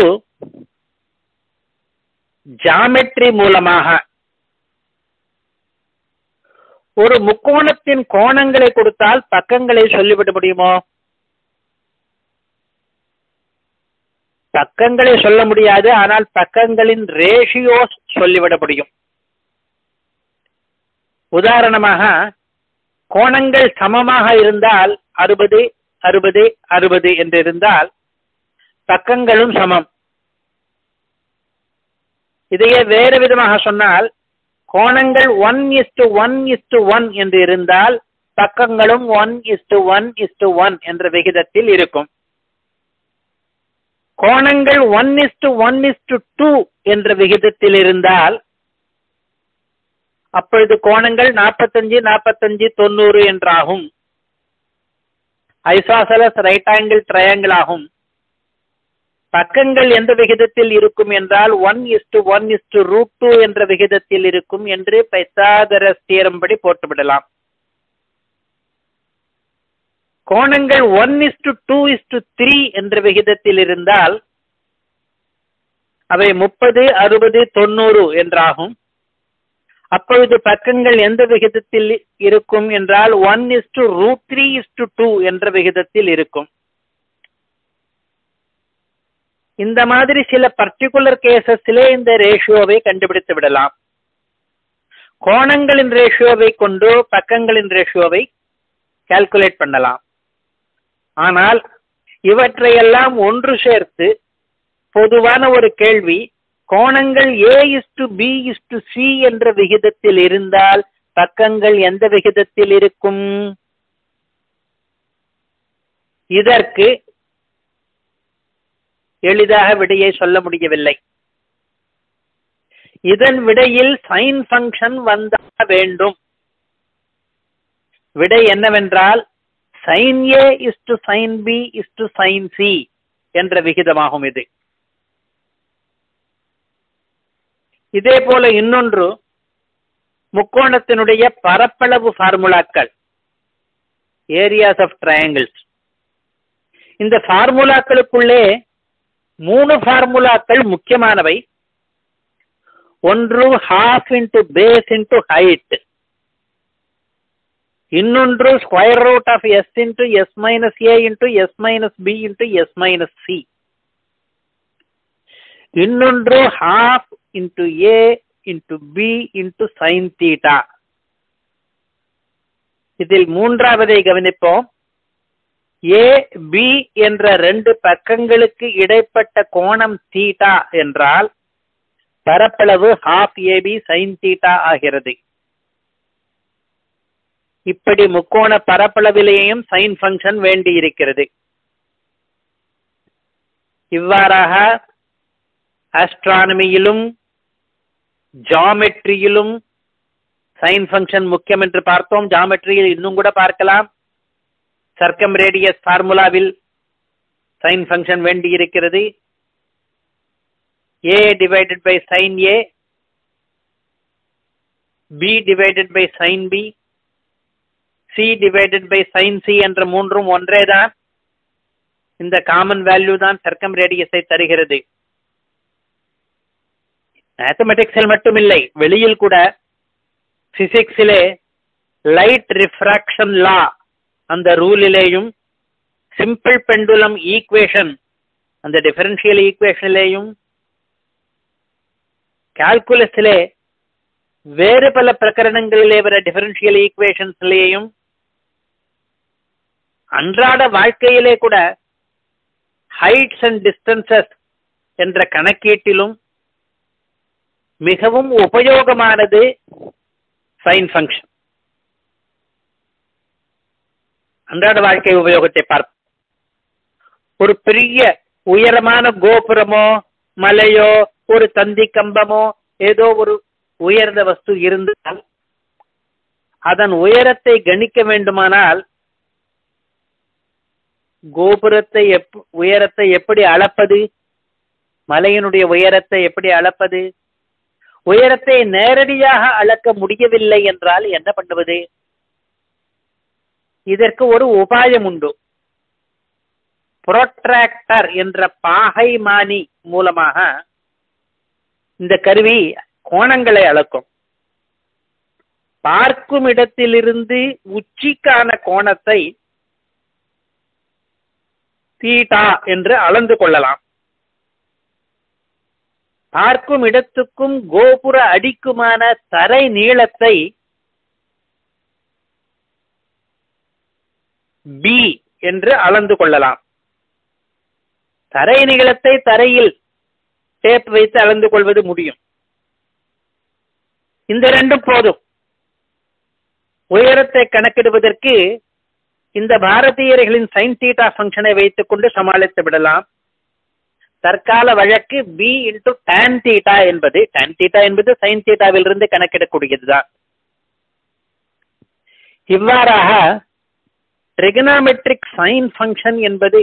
ஜாமெட்ரி மூலமாக ஒரு முக்கோணத்தின் கோணங்களை கொடுத்தால் பக்கங்களை சொல்லிவிட முடியுமோ? பக்கங்களை சொல்ல முடியாது, ஆனால் பக்கங்களின் ரேஷியோஸ் சொல்லிவிட முடியும். உதாரணமாக கோணங்கள் சமமாக இருந்தால் அறுபது அறுபது அறுபது என்று இருந்தால் பக்கங்களும் சமம். இதையே வேறு விதமாக சொன்னால் கோணங்கள் one is to one is to one என்று இருந்தால் பக்கங்களும் one is to one is to one என்ற விகிதத்தில் இருக்கும். கோணங்கள் one is to one is to two என்ற விகிதத்தில் இருந்தால் அப்பொழுது கோணங்கள் நாற்பத்தஞ்சு நாற்பத்தஞ்சு தொண்ணூறு என்றாகும். ஐசோசலஸ் ரைட் ஆங்கிள் ட்ரையாங்கிள் ஆகும். பக்கங்கள் எந்த விகிதத்தில் இருக்கும் என்றால் one is to one is to root two என்ற விகிதத்தில் இருக்கும் என்று பைத்தாகரஸ் தியரம் படி போட்டுவிடலாம். கோணங்கள் one is to two is to three என்ற விகிதத்தில் இருந்தால் அவை முப்பது அறுபது தொண்ணூறு என்றாகும். அப்பொழுது பக்கங்கள் எந்த விகிதத்தில் இருக்கும் என்றால் one is to root three is to two என்ற விகிதத்தில் இருக்கும். இந்த மாதிரி சில பர்டிகுலர் கேசஸ்லே இந்த ரேஷியோவை கண்டுபிடித்து விடலாம். கோணங்களின் ரேஷியோவை கொண்டு பக்கங்களின் ரேஷியோவை கால்குலேட் பண்ணலாம். ஆனால் இவற்றையெல்லாம் ஒன்று சேர்த்து பொதுவான ஒரு கேள்வி, கோணங்கள் A is to B is to C என்ற விகிதத்தில் இருந்தால் பக்கங்கள் எந்த விகிதத்தில் இருக்கும்? இதற்கு எளிதாக விடையை சொல்ல முடியவில்லை. இதன் விடையில் சைன் ஃபங்க்ஷன் வந்தால் வேண்டும். விடை என்னவென்றால் sine A is to sine B is to sine C என்ற விகிதமாகும். இது இதே போல இன்னொன்று முக்கோணத்தினுடைய பரப்பளவு ஃபார்முலாக்கள், ஏரியாஸ் ஆஃப் ட்ரையாங்கிள்ஸ். இந்த ஃபார்முலாக்களுக்குள்ளே மூணு ஃபார்முலாக்கள் முக்கியமானவை. ஒன்று half into base into height, இன்னொன்று square root of S into S minus A into S minus B into S minus C, இன்னொன்று half into A into B into sine theta. இதில் மூன்றாவதை கவனிப்போம். ஏ பி என்ற ரெண்டு பக்கங்களுக்கு இடைப்பட்ட கோணம் தீட்டா என்றால் பரப்பளவு ஹாஃப் ஏபி சைன் தீட்டா ஆகிறது. இப்படி முக்கோண பரப்பளவிலேயும் சைன் ஃபங்க்ஷன் வேண்டி இருக்கிறது. இவ்வாறாக ஆஸ்ட்ரானமியிலும் ஜாமெட்ரியிலும் சைன் ஃபங்க்ஷன் முக்கியம் என்று பார்த்தோம். ஜாமெட்ரியில் இன்னும் கூட பார்க்கலாம். சர்க்கம் ரேடியஸ் ஃபார்முலாவில் சைன் ஃபங்க்ஷன் வேண்டி இருக்கிறது. A divided by sine A, B divided by sine B, C divided by sine C என்ற மூன்றும் ஒன்றே தான். இந்த காமன் வேல்யூ தான் சர்க்கம் ரேடியஸை தருகிறது. மேத்தமெட்டிக்ஸில் மட்டுமில்லை, வெளியில் கூட பிசிக்ஸிலே லைட் ரிஃப்ராக்ஷன் லா அந்த ரூலிலேயும், சிம்பிள் பெண்டுலம் ஈக்குவேஷன் அந்த டிஃபரன்ஷியல் ஈக்குவேஷனிலேயும், கால்குலஸிலே வேறு பல பிரகரணங்களிலே வர டிஃபரன்ஷியல் ஈக்குவேஷன்ஸ்லேயும், அன்றாட வாழ்க்கையிலே கூட ஹைட்ஸ் அண்ட் டிஸ்டன்சஸ் என்ற கணக்கீட்டிலும் மிகவும் உபயோகமானது சைன் ஃபங்க்ஷன். அன்றாட வாழ்க்கை உபயோகத்தை பார்ப்போம். ஒரு பெரிய உயரமான கோபுரமோ மலையோ ஒரு தந்தி கம்பமோ ஏதோ ஒரு உயர்ந்த வஸ்து இருந்தால் அதன் உயரத்தை கணிக்க வேண்டுமானால் கோபுரத்தை எப் உயரத்தை எப்படி அளப்பது, மலையினுடைய உயரத்தை எப்படி அளப்பது? உயரத்தை நேரடியாக அளக்க முடியவில்லை என்றால் என்ன பண்ணுவது? இதற்கு ஒரு உபாயம் உண்டு. புரோட்ராக்டர் என்ற பாகைமானி மூலமாக இந்த கருவி கோணங்களை அளக்கும். பார்க்கும் இடத்திலிருந்து உச்சிக்கான கோணத்தை தீட்டா என்று அளந்து கொள்ளலாம். பார்க்கும் இடத்துக்கும் கோபுர அடிக்குமான தரை நீளத்தை பி என்று அளந்து கொள்ளலாம். தரை நீளத்தை தரையில் டேப் வைத்து அளந்து கொள்வது முடியும். இந்த ரெண்டும் போதும். உயரத்தை கணக்கிடுவதற்கு இந்த பாரதியர்களின் சைன் தீட்டா ஃபங்க்ஷனை வைத்துக் கொண்டு சமாளித்து விடலாம். தற்கால வழக்கு பி இன்டு டான் தீட்டா என்பது டான் தீட்டா என்பது சைன் தீட்டாவிலிருந்து கணக்கிடக்கூடியதுதான். இவ்வாறாக ட்ரிகனாமெட்ரிக் சைன் ஃபங்க்ஷன் என்பது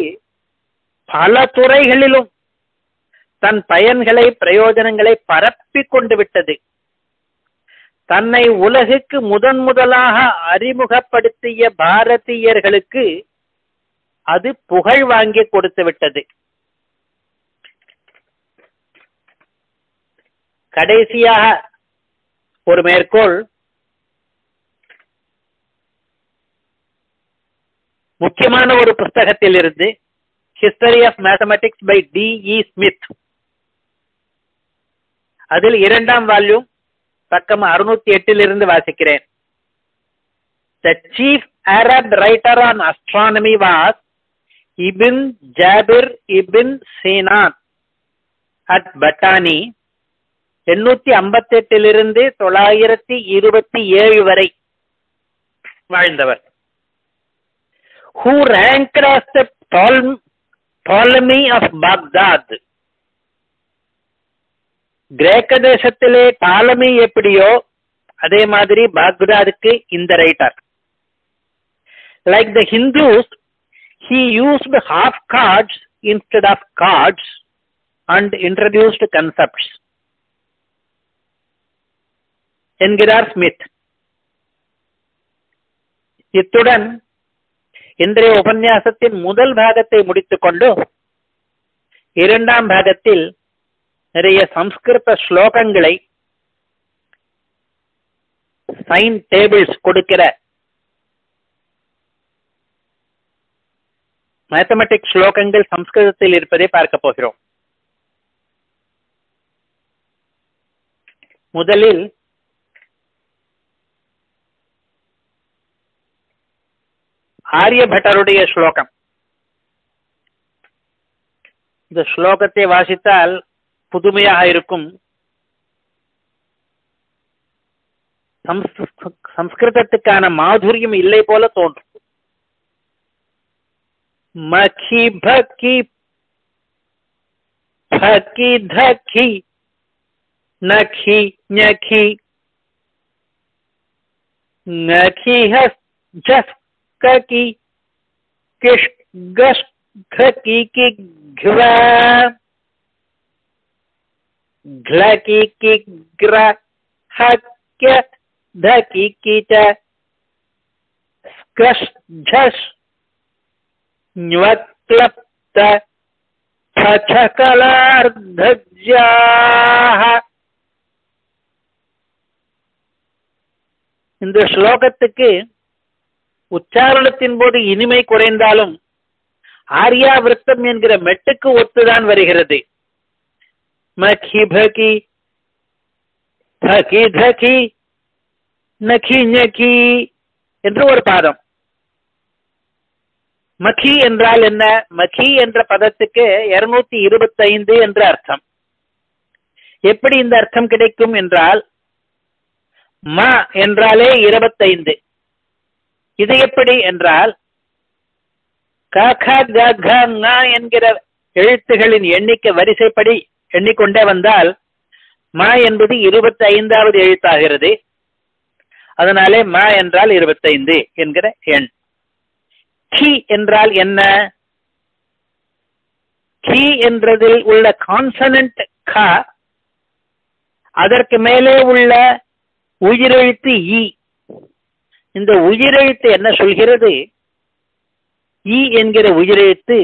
பல துறைகளிலும் தன் பயன்களை பிரயோஜனங்களை பரப்பிக் கொண்டு விட்டது. தன்னை உலகுக்கு முதன் முதலாக அறிமுகப்படுத்திய பாரதியர்களுக்கு அது புகழ் வாங்கி கொடுத்து விட்டது. கடைசியாக ஒரு மேற்கோள். முக்கியமான ஒரு புத்தகத்தில் இருந்து history of mathematics by D E Smith, அதில் இரண்டாம் வால்யூம் பக்கம் அறுநூத்தி எட்டிலிருந்து வாசிக்கிறேன். The chief Arab writer on astronomy was Ibn Jabir Ibn Sena at Batani. எண்ணூத்தி ஐம்பத்தி எட்டிலிருந்து தொள்ளாயிரத்தி இருபத்தி ஏழு வரை வாழ்ந்தவர். Who ranked as the Ptolemy of Baghdad? கிரேக்க தேசத்திலே டாலமி எப்படியோ அதே மாதிரி பாக்தாதுக்கு இந்த writer. Like the Hindus he used half chords instead of chords and introduced concepts என்கிறார் ஸ்மித். இத்துடன் இன்றைய உபன்யாசத்தின் முதல் பாகத்தை முடித்துக்கொண்டு இரண்டாம் பாகத்தில் நிறைய சம்ஸ்கிருத ஸ்லோகங்களை சைன் டேபிள்ஸ் கொடுக்கிற மேத்தமெட்டிக்ஸ் ஸ்லோகங்கள் சம்ஸ்கிருதத்தில் இருப்பதை பார்க்க போகிறோம். முதலில் ஆரியபட்டருடைய ஸ்லோகம். இந்த ஸ்லோகத்தை வாசித்தால் புதுமையாக இருக்கும். சம்ஸ்கிருதத்துக்கான மாதுரியம் இல்லை போல தோன்றும். மகி பகி பகி தகி நகி ஞகி நகி ஹஸ் ஜஸ் ககி கிஷ் கஷ் ககி கி கிவா glaki ki gra hakya dhaki ki ta skash jhash nyvatlapta phachakalar dhajjaha. இந்த ஸ்லோகத்துக்கு உச்சாரணத்தின் போது இனிமை குறைந்தாலும் ஆரியாவிருத்தம் என்கிற மெட்டுக்கு ஒத்துதான் வருகிறது. मखी भकी धकी धकी नखी नखी என்று ஒரு பாதம். மகி என்றால் என்ன? மகி என்ற பதத்துக்கு இருநூத்தி இருபத்தி ஐந்து என்ற அர்த்தம். எப்படி இந்த அர்த்தம் கிடைக்கும் என்றால் ம என்றாலே இருபத்தைந்து. இது எப்படி என்றால் க க க க ங என்கிற எழுத்துகளின் எண்ணிக்கை வரிசைப்படி எண்ணிக்கொண்டே வந்தால் மா என்பது இருபத்தி ஐந்தாவது எழுத்தாகிறது. அதனாலே மா என்றால் இருபத்தைந்து என்கிற எண். கி என்றால் என்ன? கி என்றதில் உள்ள கான்சனன்ட் க, அதற்கு மேலே உள்ள உயிரெழுத்து இ. இந்த உயிரெழுத்து என்ன சொல்கிறது? இ என்கிற உயிரெழுத்து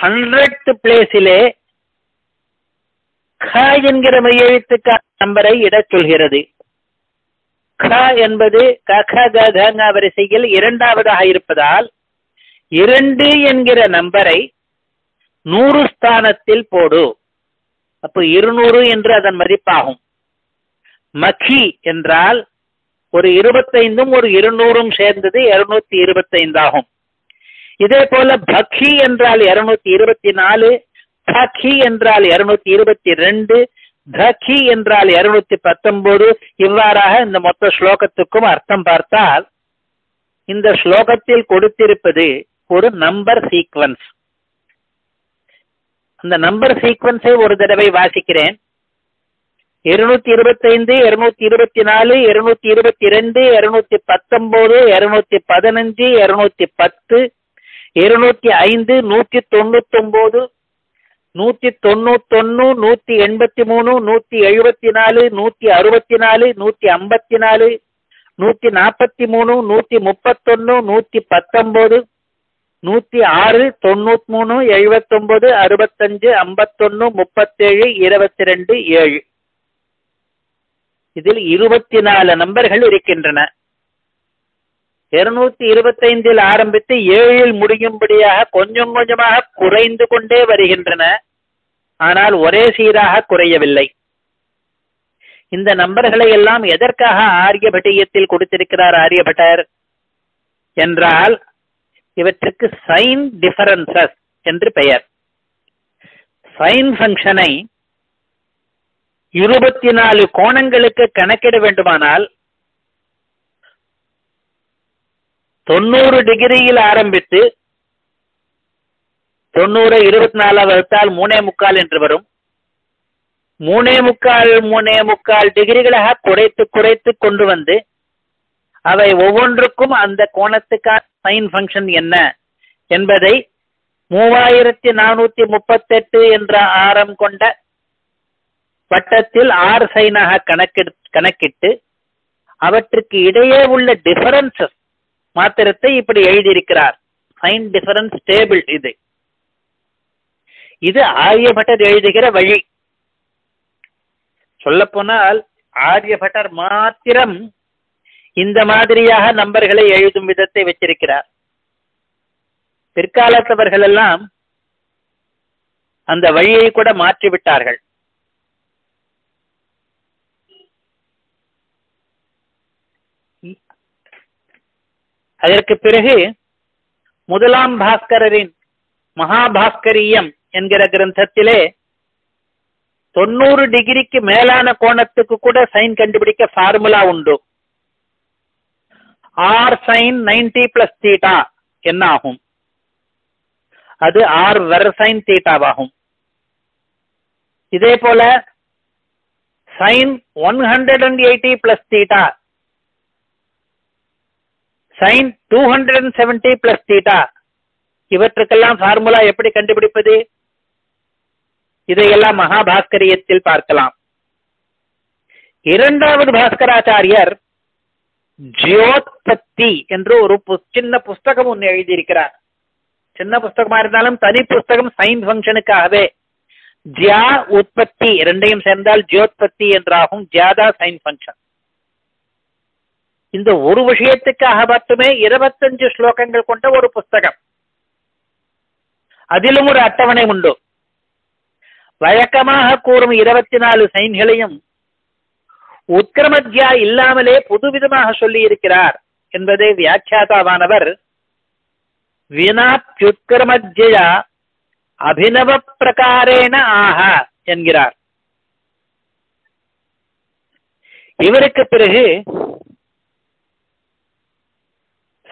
ஹண்ட்ரட் பிளேஸிலே க என்கிற மையெழுத்துக்கான நம்பரை இடச் சொல்கிறது. க என்பது கககங்க வரிசையில் இரண்டாவதாக இருப்பதால் இரண்டு என்கிற நம்பரை நூறு ஸ்தானத்தில் போடு. அப்போ இருநூறு என்று அதன் மதிப்பாகும். மகி என்றால் ஒரு இருபத்தைந்தும் ஒரு இருநூறும் சேர்ந்தது இருநூத்தி இருபத்தைந்து ஆகும். இதே போல பக்ஷி என்றால் இருநூத்தி இருபத்தி நாலு, பக்ஷி என்றால் இருநூத்தி இருபத்தி ரெண்டு, தகி என்றால் இருநூத்தி பத்தொன்பது. இவ்வாறாக இந்த மொத்த ஸ்லோகத்துக்கும் அர்த்தம் பார்த்தால் இந்த ஸ்லோகத்தில் கொடுத்திருப்பது ஒரு நம்பர் சீக்வன்ஸ். அந்த நம்பர் சீக்வன்ஸை ஒரு தடவை வாசிக்கிறேன். இருநூத்தி இருபத்தைந்து, இருநூத்தி இருபத்தி நாலு, இருநூத்தி இருபத்தி ரெண்டு, இருநூத்தி பத்தொன்பது, இருநூத்தி பதினஞ்சு, இருநூத்தி பத்து, இருநூத்தி ஐந்து, நூத்தி தொண்ணூத்தி ஒன்பது, நூத்தி தொண்ணூத்தொன்னு, நூத்தி எண்பத்தி மூணு, நூத்தி எழுபத்தி நாலு, நூத்தி அறுபத்தி நாலு, நூத்தி ஐம்பத்தி நாலு, நூத்தி நாற்பத்தி மூணு, நூத்தி முப்பத்தொன்னு, நூத்தி பத்தொன்பது, நூத்தி ஆறு, தொண்ணூத்தி மூணு, எழுபத்தொன்பது, அறுபத்தஞ்சு, ஐம்பத்தொன்னு, முப்பத்தேழு, இருபத்தி ரெண்டு, ஏழு. இதில் இருபத்தி நாலு நம்பர்கள் இருக்கின்றன. இருநூத்தி இருபத்தி ஐந்தில் ஆரம்பித்து ஏழில் முடியும்படியாக கொஞ்சம் கொஞ்சமாக குறைந்து கொண்டே வருகின்றன. ஆனால் ஒரே சீராக குறையவில்லை. இந்த நம்பர்களை எல்லாம் எதற்காக ஆரியபட்டியத்தில் கொடுத்திருக்கிறார் ஆரியபட்டர் என்றால் இவற்றுக்கு சைன் டிஃபரன்சஸ் என்று பெயர். சைன் ஃபங்க்ஷனை இருபத்தி நாலு கோணங்களுக்கு கணக்கிட வேண்டுமானால் தொண்ணூறு டிகிரியில் ஆரம்பித்து தொண்ணூறு இருபத்தி நாலாவது வகுத்தால் மூணே முக்கால் என்று வரும். மூணே முக்கால் மூணே முக்கால் டிகிரிகளாக குறைத்து குறைத்து கொண்டு வந்து அவை ஒவ்வொன்றுக்கும் அந்த கோணத்துக்கான சைன் ஃபங்க்ஷன் என்ன என்பதை மூவாயிரத்தி நானூத்தி முப்பத்தி எட்டு என்ற ஆரம் கொண்ட வட்டத்தில் ஆர் சைனாக கணக்கெடு கணக்கிட்டு அவற்றுக்கு இடையே உள்ள டிஃபரன்சஸ் மாத்திரத்தை இப்படி எழுதியிருக்கிறார். சைன் டிஃபரன்ஸ் டேபிள் இது. இது ஆரியபட்டர் எழுதுகிற வழி. சொல்லப்போனால் ஆரியபட்டர் மாத்திரம் இந்த மாதிரியாக நம்பர்களை எழுதும் விதத்தை வச்சிருக்கிறார். பிற்காலத்தவர்கள் எல்லாம் அந்த வழியை கூட மாற்றிவிட்டார்கள். அதற்கு பிறகு முதலாம் பாஸ்கரரின் மகாபாஸ்கரியம் என்கிற கிரந்தத்திலே தொண்ணூறு டிகிரிக்கு மேலான கோணத்துக்கு கூட சைன் கண்டுபிடிக்க ஃபார்முலா உண்டு. R sine ninety plus theta என்ன ஆகும்? அது ஆர் வர் சைன் தீட்டாவாகும். இதே போல sine one hundred and eighty plus theta, sine two hundred and seventy plus theta, இவற்றுக்கெல்லாம் ஃபார்முலா எப்படி கண்டுபிடிப்பது? இதையெல்லாம் மகாபாஸ்கரியத்தில் பார்க்கலாம். இரண்டாவது பாஸ்கராச்சாரியர் ஜியோத்பத்தி என்று ஒரு சின்ன புஸ்தகம் ஒன்று எழுதியிருக்கிறார். சின்ன புஸ்தகமா இருந்தாலும் தனி புஸ்தகம், சைன் ஃபங்க்ஷனுக்காகவே. ஜியா உற்பத்தி இரண்டையும் சேர்ந்தால் ஜியோத்பத்தி என்றாகும். ஜியாதா சைன் ஃபங்க்ஷன். இந்த ஒரு விஷயத்துக்காக மட்டுமே இருபத்தஞ்சு ஸ்லோகங்கள் கொண்ட ஒரு புஸ்தகம். அதிலும் ஒரு அட்டவணை உண்டு. வழக்கமாக கூறும் இருபத்தி நாலு சைன்களையும் உத்கிரமத்யா இல்லாமலே புதுவிதமாக சொல்லி இருக்கிறார் என்பதை வியாக்கியாதாவானவர் வினாப்யுத்கிரமத்யா அபிநவ பிரகாரேன ஆக என்கிறார். இவருக்கு பிறகு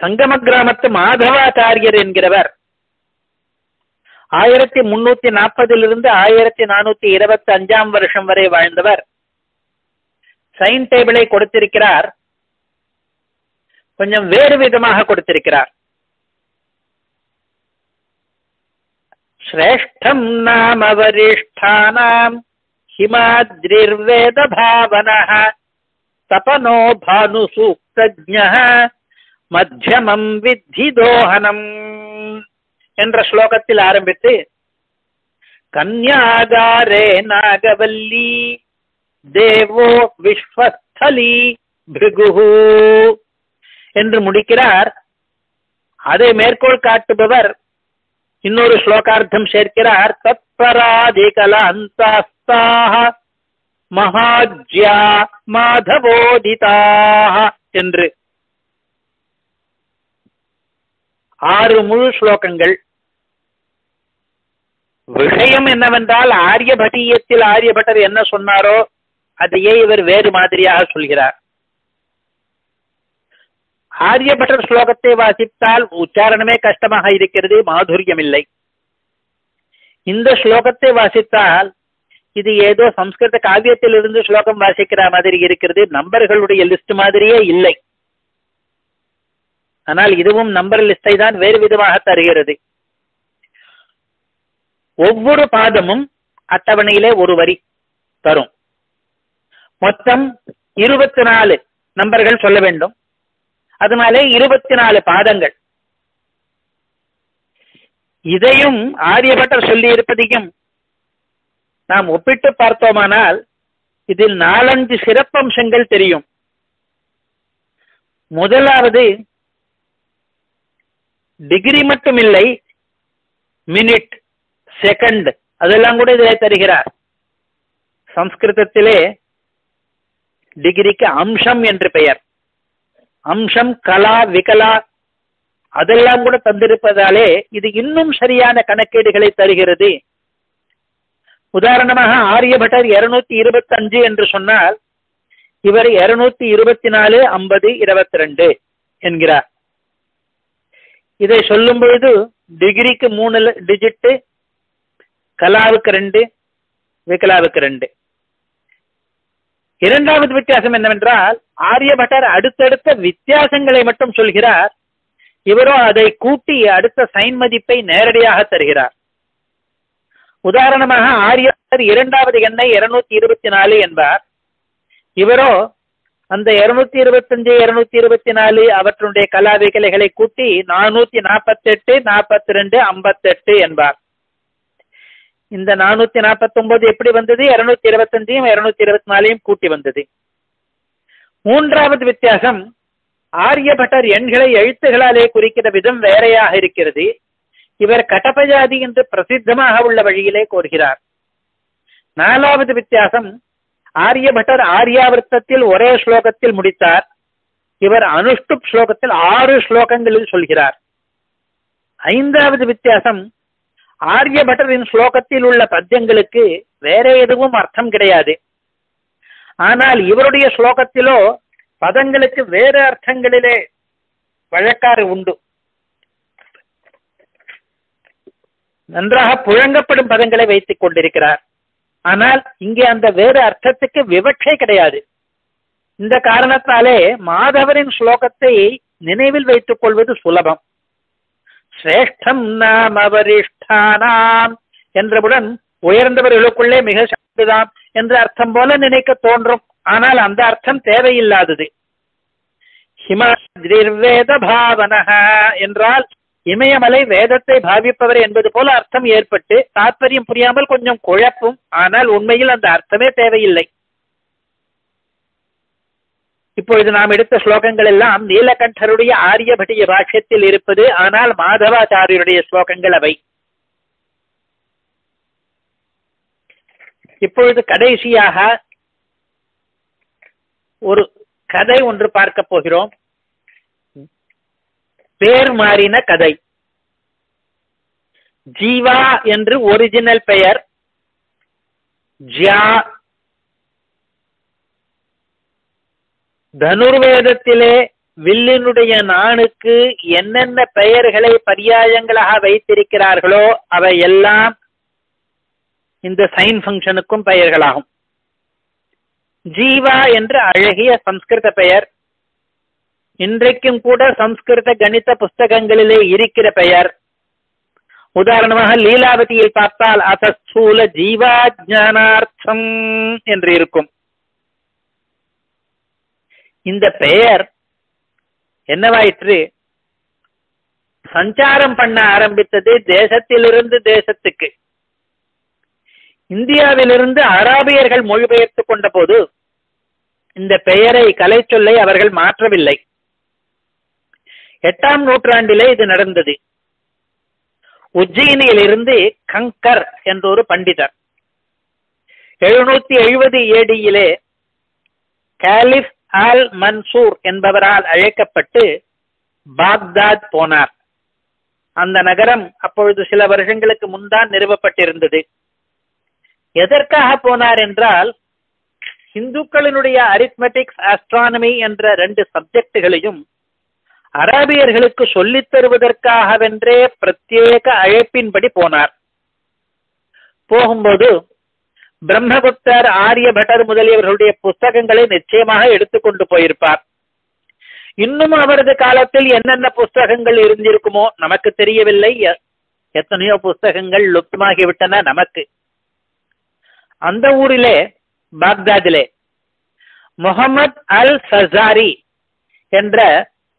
சங்கம கிராமத்து மாதவாச்சாரியர் என்கிறவர் ஆயிரத்தி முன்னூத்தி நாற்பதிலிருந்து ஆயிரத்தி நானூத்தி இருபத்தி அஞ்சாம் வருஷம் வரை வாழ்ந்தவர். சைன் டேபிளை கொடுத்திருக்கிறார். கொஞ்சம் வேறு விதமாக கொடுத்திருக்கிறார். ஸ்ரேஷ்டம் நாம வரிஷ்டானாம் ஹிமாத்ரிர்வேத பாவனஹ தபனோ பானு சூக்தஜ்ஞஹ மத்தியமம் வித்தி தோஹனம் என்ற ஸ்லோகத்தில் ஆரம்பித்து கன்யாகாரே நாகவல்லி தேவோ விஸ்வஸ்தலி பிருகுஹு என்று முடிக்கிறார். அதை மேற்கோள் காட்டுபவர் இன்னொரு ஸ்லோகார்த்தம் சேர்க்கிறார். தத்பராதிகல அந்தஸ்தாஹ மகாஜ்யா மாதவோதிதாஹ என்று ஆறு முழு ஸ்லோகங்கள். விஷயம் என்னவென்றால் ஆரியபட்டீயத்தில் ஆரியபட்டர் என்ன சொன்னாரோ அதையே இவர் வேறு மாதிரியாக சொல்கிறார். ஆரியபட்டர் ஸ்லோகத்தை வாசித்தால் உச்சாரணமே கஷ்டமாக இருக்கிறது, மாதுரியம் இல்லை. இந்த ஸ்லோகத்தை வாசித்தால் இது ஏதோ சம்ஸ்கிருத காவியத்திலிருந்து ஸ்லோகம் வாசிக்கிற மாதிரி இருக்கிறது. நம்பர்களுடைய லிஸ்ட் மாதிரியே இல்லை. ஆனால் இதுவும் நம்பர் லிஸ்டை தான் வேறு விதமாக தருகிறது. ஒவ்வொரு பாதமும் அட்டவணையிலே ஒரு வரி தரும். மொத்தம் இருபத்தி நாலு நம்பர்கள் சொல்ல வேண்டும். அதனாலே இருபத்தி நாலு பாதங்கள். இதையும் ஆரியபட்டர் சொல்லி இருப்பதையும் நாம் ஒப்பிட்டு பார்த்தோமானால் இதில் நாலஞ்சு சிறப்பம்சங்கள் தெரியும். முதலாவது, டிகிரி மட்டுமில்லை, மினிட் செகண்ட் அதெல்லாம் கூட இதிலே தருகிறார். சம்ஸ்கிருதத்திலே டிகிரிக்கு அம்சம் என்று பெயர். அம்சம், கலா, விகலா அதெல்லாம் கூட தந்திருப்பதாலே இது இன்னும் சரியான கணக்கீடுகளை தருகிறது. உதாரணமாக ஆரியபட்டர் இருநூத்தி இருபத்தி அஞ்சு என்று சொன்னால் இவர் இருநூத்தி இருபத்தி நாலு ஐம்பது இருபத்தி ரெண்டு என்கிறார். இதை சொல்லும் பொழுது டிகிரிக்கு மூணு டிஜிட்டு, கலாவுக்கு ரெண்டு, விகலாவுக்கு ரெண்டு. இரண்டாவது வித்தியாசம் என்னவென்றால் ஆரியபட்டர் அடுத்தடுத்த வித்தியாசங்களை மட்டும் சொல்கிறார். இவரோ அதை கூட்டி அடுத்த சைன் மதிப்பை நேரடியாக தருகிறார். உதாரணமாக ஆரியபட்டர் இரண்டாவது எண்ணை இருநூத்தி இருபத்தி நாலு என்பார். இவரோ அந்த இருநூத்தி இருபத்தி அஞ்சு இருநூத்தி இருபத்தி நாலு அவற்றுடைய கலாவிகலைகளை கூட்டி நானூத்தி நாற்பத்தி எட்டு நாற்பத்தி ரெண்டு ஐம்பத்தி எட்டு என்பார். இந்த நானூத்தி நாற்பத்தி ஒன்பது எப்படி வந்தது? இருநூத்தி இருபத்தி அஞ்சையும் இருநூத்தி இருபத்தி நாலையும் கூட்டி வந்தது. மூன்றாவது வித்தியாசம், ஆரியபட்டர் எண்களை எழுத்துகளாலே குறிக்கிற விதம் வேறையாக இருக்கிறது. இவர் கடபஜாதி என்று பிரசித்தமாக உள்ள வழியிலே கோருகிறார். நாலாவது வித்தியாசம், ஆரியபட்டர் ஆரியாவிர்த்தத்தில் ஒரே ஸ்லோகத்தில் முடித்தார். இவர் அனுஷ்டுப் ஸ்லோகத்தில் ஆறு ஸ்லோகங்களில் சொல்கிறார். ஐந்தாவது வித்தியாசம், ஆரியபட்டரின் ஸ்லோகத்தில் உள்ள பத்தியங்களுக்கு வேற எதுவும் அர்த்தம் கிடையாது. ஆனால் இவருடைய ஸ்லோகத்திலோ பதங்களுக்கு வேறு அர்த்தங்களிலே வழக்காறு உண்டு. நன்றாக புழங்கப்படும் பதங்களை வைத்துக் கொண்டிருக்கிறார். ஆனால் இங்கே அந்த வேறு அர்த்தத்துக்கு விவட்சை கிடையாது. இந்த காரணத்தாலே மாதவரின் ஸ்லோகத்தை நினைவில் வைத்துக் கொள்வது சுலபம். சிரேஷ்டம் நாம் அவரிஷ்டானாம் என்றவுடன் உயர்ந்தவர்களுக்குள்ளே மிக சிறந்ததாம் என்ற அர்த்தம் போல நினைக்க தோன்றும். ஆனால் அந்த அர்த்தம் தேவையில்லாதது. ஹிமாதிர்வேத பாவனஹ என்றால் இமயமலை வேதத்தை பாவிப்பவர் என்பது போல அர்த்தம் ஏற்பட்டு தாற்பயம் புரியாமல் கொஞ்சம் குழப்பும். ஆனால் உண்மையில் அந்த அர்த்தமே தேவையில்லை. இப்பொழுது நாம் எடுத்த ஸ்லோகங்கள் எல்லாம் நீலகண்டருடைய ஆரியபட்டிய பாஷ்யத்தில் இருப்பது. ஆனால் மாதவாச்சாரியருடைய ஸ்லோகங்கள் அவை. இப்பொழுது கடைசியாக ஒரு கதை ஒன்று பார்க்க போகிறோம். பேர் மாறின கதை. ஜீவா என்று ஒரிஜினல் பெயர், ஜா தனுர்வேதத்திலே வில்லினுடைய நாணுக்கு என்னென்ன பெயர்களை பரியாயங்களாக வைத்திருக்கிறார்களோ அவை எல்லாம் இந்த சைன் ஃபங்க்ஷனுக்கும் பெயர்களாகும். ஜீவா என்று அழகிய சம்ஸ்கிருத பெயர், இன்றைக்கும் கூட சம்ஸ்கிருத கணித புஸ்தகங்களிலே இருக்கிற பெயர். உதாரணமாக லீலாவதியில் பார்த்தால் அசூல ஜீவா ஜானார்த்தம் என்று இருக்கும். இந்த பெயர் என்னவாயிற்று? சஞ்சாரம் பண்ண ஆரம்பித்தது தேசத்திலிருந்து தேசத்துக்கு. இந்தியாவிலிருந்து அராபியர்கள் மொழிபெயர்த்து கொண்ட போது இந்த பெயரை கலை சொல்லை அவர்கள் மாற்றவில்லை. எட்டாம் நூற்றாண்டிலே இது நடந்தது. உஜ்ஜயினியிலிருந்து கங்கர் என்றொரு பண்டிதர் எழுநூத்தி எழுபது ஏடியிலே காலிஃப் ஆல் மன்சூர் என்பவரால் அழைக்கப்பட்டு பாக்தாத் போனார். அந்த நகரம் அப்பொழுது சில வருஷங்களுக்கு முன்தான் நிறுவப்பட்டிருந்தது. எதற்காக போனார் என்றால், இந்துக்களினுடைய அரித்மெட்டிக்ஸ், ஆஸ்ட்ரானமி என்ற ரெண்டு சப்ஜெக்டுகளையும் அரேபியர்களுக்கு சொல்லித் தருவதற்காகவென்றே பிரத்யேக அழைப்பின்படி போனார். போகும்போது பிரம்மகுப்தர், ஆரியபட்டர் முதலியவர்களுடைய புஸ்தகங்களை நிச்சயமாக எடுத்துக்கொண்டு போயிருப்பார். இன்னும் அவரது காலத்தில் என்னென்ன புஸ்தகங்கள் இருந்திருக்குமோ நமக்கு தெரியவில்லை. எத்தனையோ புஸ்தகங்கள் லுப்தமாகிவிட்டன நமக்கு. அந்த ஊரிலே, பாக்தாதிலே, முகமது அல் சசாரி என்ற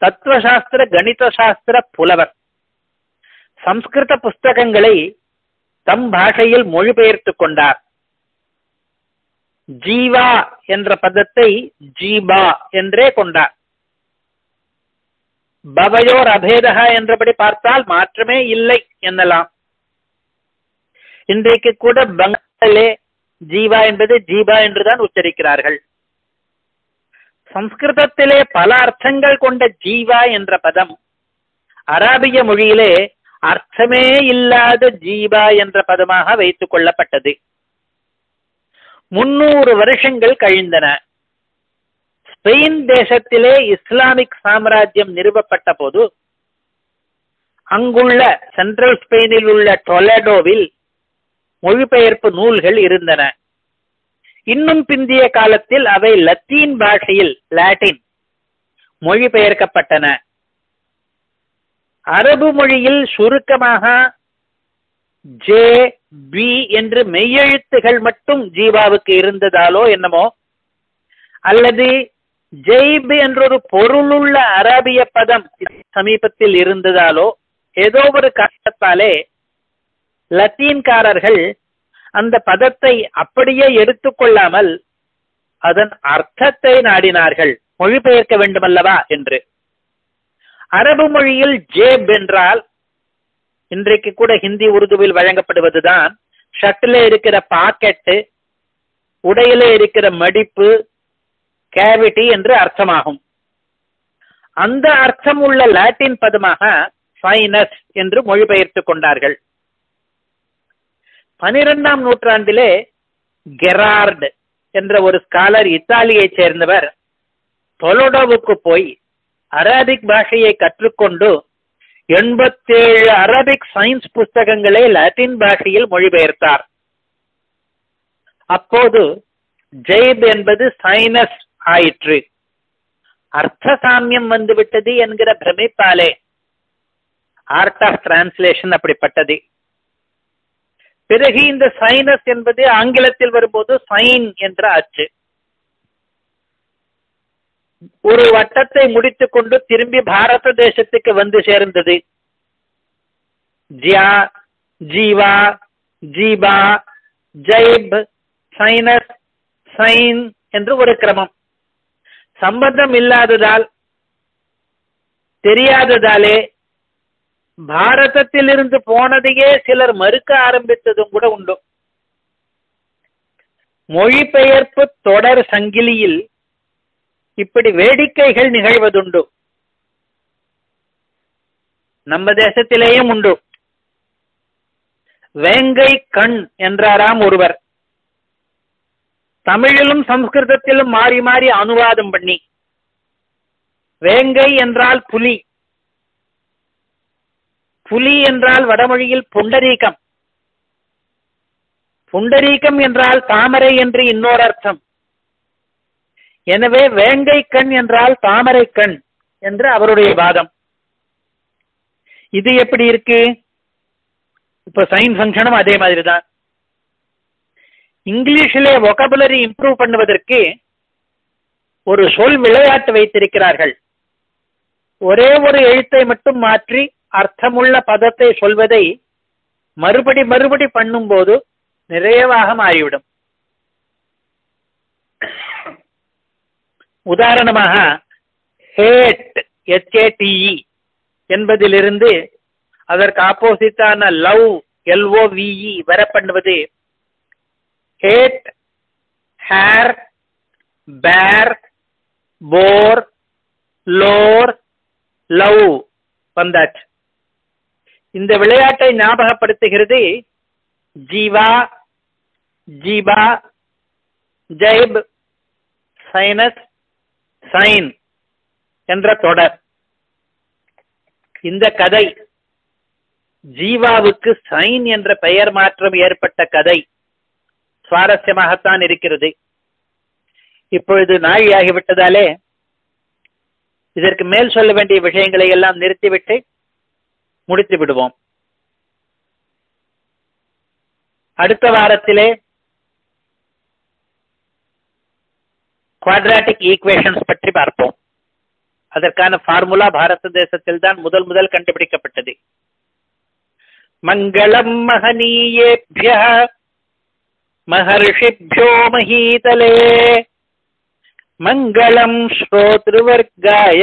தத்துவசாஸ்திர கணித சாஸ்திர புலவர் சம்ஸ்கிருத புஸ்தகங்களை தம் பாஷையில் மொழிபெயர்த்துக் கொண்டார். ஜீவா என்ற பதத்தை ஜீபா என்றே கொண்டார். பவயோர் அபேதக என்றபடி பார்த்தால் மாற்றமே இல்லை என்னலாம். இன்றைக்கு கூட பங்களாவிலே ஜீவா என்பது ஜீபா என்றுதான் உச்சரிக்கிறார்கள். சம்ஸ்கிருதத்திலே பல அர்த்தங்கள் கொண்ட ஜீவா என்ற பதம் அராபிய மொழியிலே அர்த்தமே இல்லாத ஜீவா என்ற பதமாக வைத்துக் கொள்ளப்பட்டது. முன்னூறு வருஷங்கள் கழிந்தன. ஸ்பெயின் தேசத்திலே இஸ்லாமிக் சாம்ராஜ்யம் நிறுவப்பட்ட போது அங்குள்ள சென்ட்ரல் ஸ்பெயினில் உள்ள டொலடோவில் மொழிபெயர்ப்பு நூல்கள் இருந்தன. இன்னும் பிந்திய காலத்தில் அவை லத்தீன் பாஷையில், லாட்டின், மொழிபெயர்க்கப்பட்டன. அரபு மொழியில் சுருக்கமாக ஜே பி என்று மெய்யெழுத்துகள் மட்டும் ஜீவாவுக்கு இருந்ததாலோ என்னமோ, அல்லது ஜெய்ப் என்றொரு பொருளுள்ள அரபிய பதம் சமீபத்தில் இருந்ததாலோ ஏதோ ஒரு காரணத்தாலே லத்தீன்காரர்கள் அந்த பதத்தை அப்படியே எடுத்துக்கொள்ளாமல் அதன் அர்த்தத்தை நாடினார்கள். மொழிபெயர்க்க வேண்டுமல்லவா என்று. அரபு மொழியில் ஜேப் என்றால், இன்றைக்கு கூட ஹிந்தி உருதுவில் வழங்கப்படுவதுதான், ஷர்ட்டிலே இருக்கிற பாக்கெட்டு, உடையிலே இருக்கிற மடிப்பு, கேவிட்டி என்று அர்த்தமாகும். அந்த அர்த்தம் உள்ள லாட்டின் பதமாக சைனஸ் என்று மொழிபெயர்த்துக் கொண்டார்கள். பனிரெண்டாம் நூற்றாண்டிலே கெரார்டு என்ற ஒரு ஸ்காலர், இத்தாலியைச் சேர்ந்தவர், டொலடோவுக்கு போய் அரபிக் பாஷையை கற்றுக்கொண்டு எண்பத்தேழு அரபிக் சயின்ஸ் புஸ்தகங்களை லாட்டின் பாஷையில் மொழிபெயர்த்தார். அப்போது ஜெய்ப் என்பது சைனஸ் ஆயிற்று. அர்த்த சாமியம் வந்துவிட்டது என்கிற பிரமிப்பாலே ஆர்ட் ஆஃப் டிரான்ஸ்லேஷன் அப்படிப்பட்டது. பிறகு இந்த சைனஸ் என்பது ஆங்கிலத்தில் வரும்போது சைன் என்ற ஆச்சு. ஒரு வட்டத்தை முடித்துக் கொண்டு திரும்பி பாரத தேசத்துக்கு வந்து சேர்ந்தது. ஜியா, ஜீவா, ஜீபா, ஜைப், சைனஸ், சைன் என்று ஒரு கிரமம். சம்பந்தம் இல்லாததால், தெரியாததாலே பாரதத்திலிருந்து போனதையே சிலர் மறுக்க ஆரம்பித்ததும் கூட உண்டு. மொழிபெயர்ப்பு தொடர் சங்கிலியில் இப்படி வேடிக்கைகள் நிகழ்வதுண்டு. நம்ம தேசத்திலேயும் உண்டு. வேங்கை கண் என்றாராம் ஒருவர். தமிழிலும் சம்ஸ்கிருதத்திலும் மாறி மாறி அனுவாதம் பண்ணி, வேங்கை என்றால் புலி, புலி என்றால் வடமொழியில் புண்டரீகம், புண்டரீகம் என்றால் தாமரை என்று இன்னொரு அர்த்தம். எனவே வேங்கை கண் என்றால் தாமரை கண் என்று அவருடைய வாதம். இது எப்படி இருக்கு? இப்ப சைன் ஃபங்க்ஷனும் அதே மாதிரி தான். இங்கிலீஷிலே வொகபுலரி இம்ப்ரூவ் பண்ணுவதற்கு ஒரு சொல் விளையாட்டு வைத்திருக்கிறார்கள். ஒரே ஒரு எழுத்தை மட்டும் மாற்றி அர்த்தமுள்ள பதத்தை சொல்வதை மறுபடி மறுபடி பண்ணும்போது நிறைவாக மாறிவிடும். உதாரணமாக ஹேட் ஹெச்ஏடிஇ என்பதிலிருந்து அதற்கு ஆப்போசிட்டான லவ் எல்ஓவிஇ வரப்படுவது hate hair bare bore lore love வந்தாச்சு. இந்த விளையாட்டை ஞாபகப்படுத்துகிறது ஜீவா ஜீபா ஜைப் சைனஸ் சைன் என்ற தொடர். இந்த கதை ஜீவாவுக்கு சைன் என்ற பெயர் மாற்றம் ஏற்பட்ட கதை சுவாரஸ்யமாகத்தான் இருக்கிறது. இப்பொழுது நாழியாகிவிட்டதாலே இதற்கு மேல் சொல்ல வேண்டிய விஷயங்களை எல்லாம் நிறுத்திவிட்டு முடித்து விடுவோம். அடுத்த வாரத்திலே குவாட்ராட்டிக் ஈக்குவேஷன்ஸ் பற்றி பார்ப்போம். அதற்கான ஃபார்முலா பாரத தேசத்தில் தான் முதல் முதல் கண்டுபிடிக்கப்பட்டது. மங்களம் மகனீயேபிய மஹர்ஷிப்யோ மஹீதலே மங்களம் ஸ்ரோத்ருவர்காய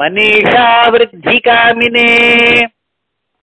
மனிஷா விருத்தி காமினே.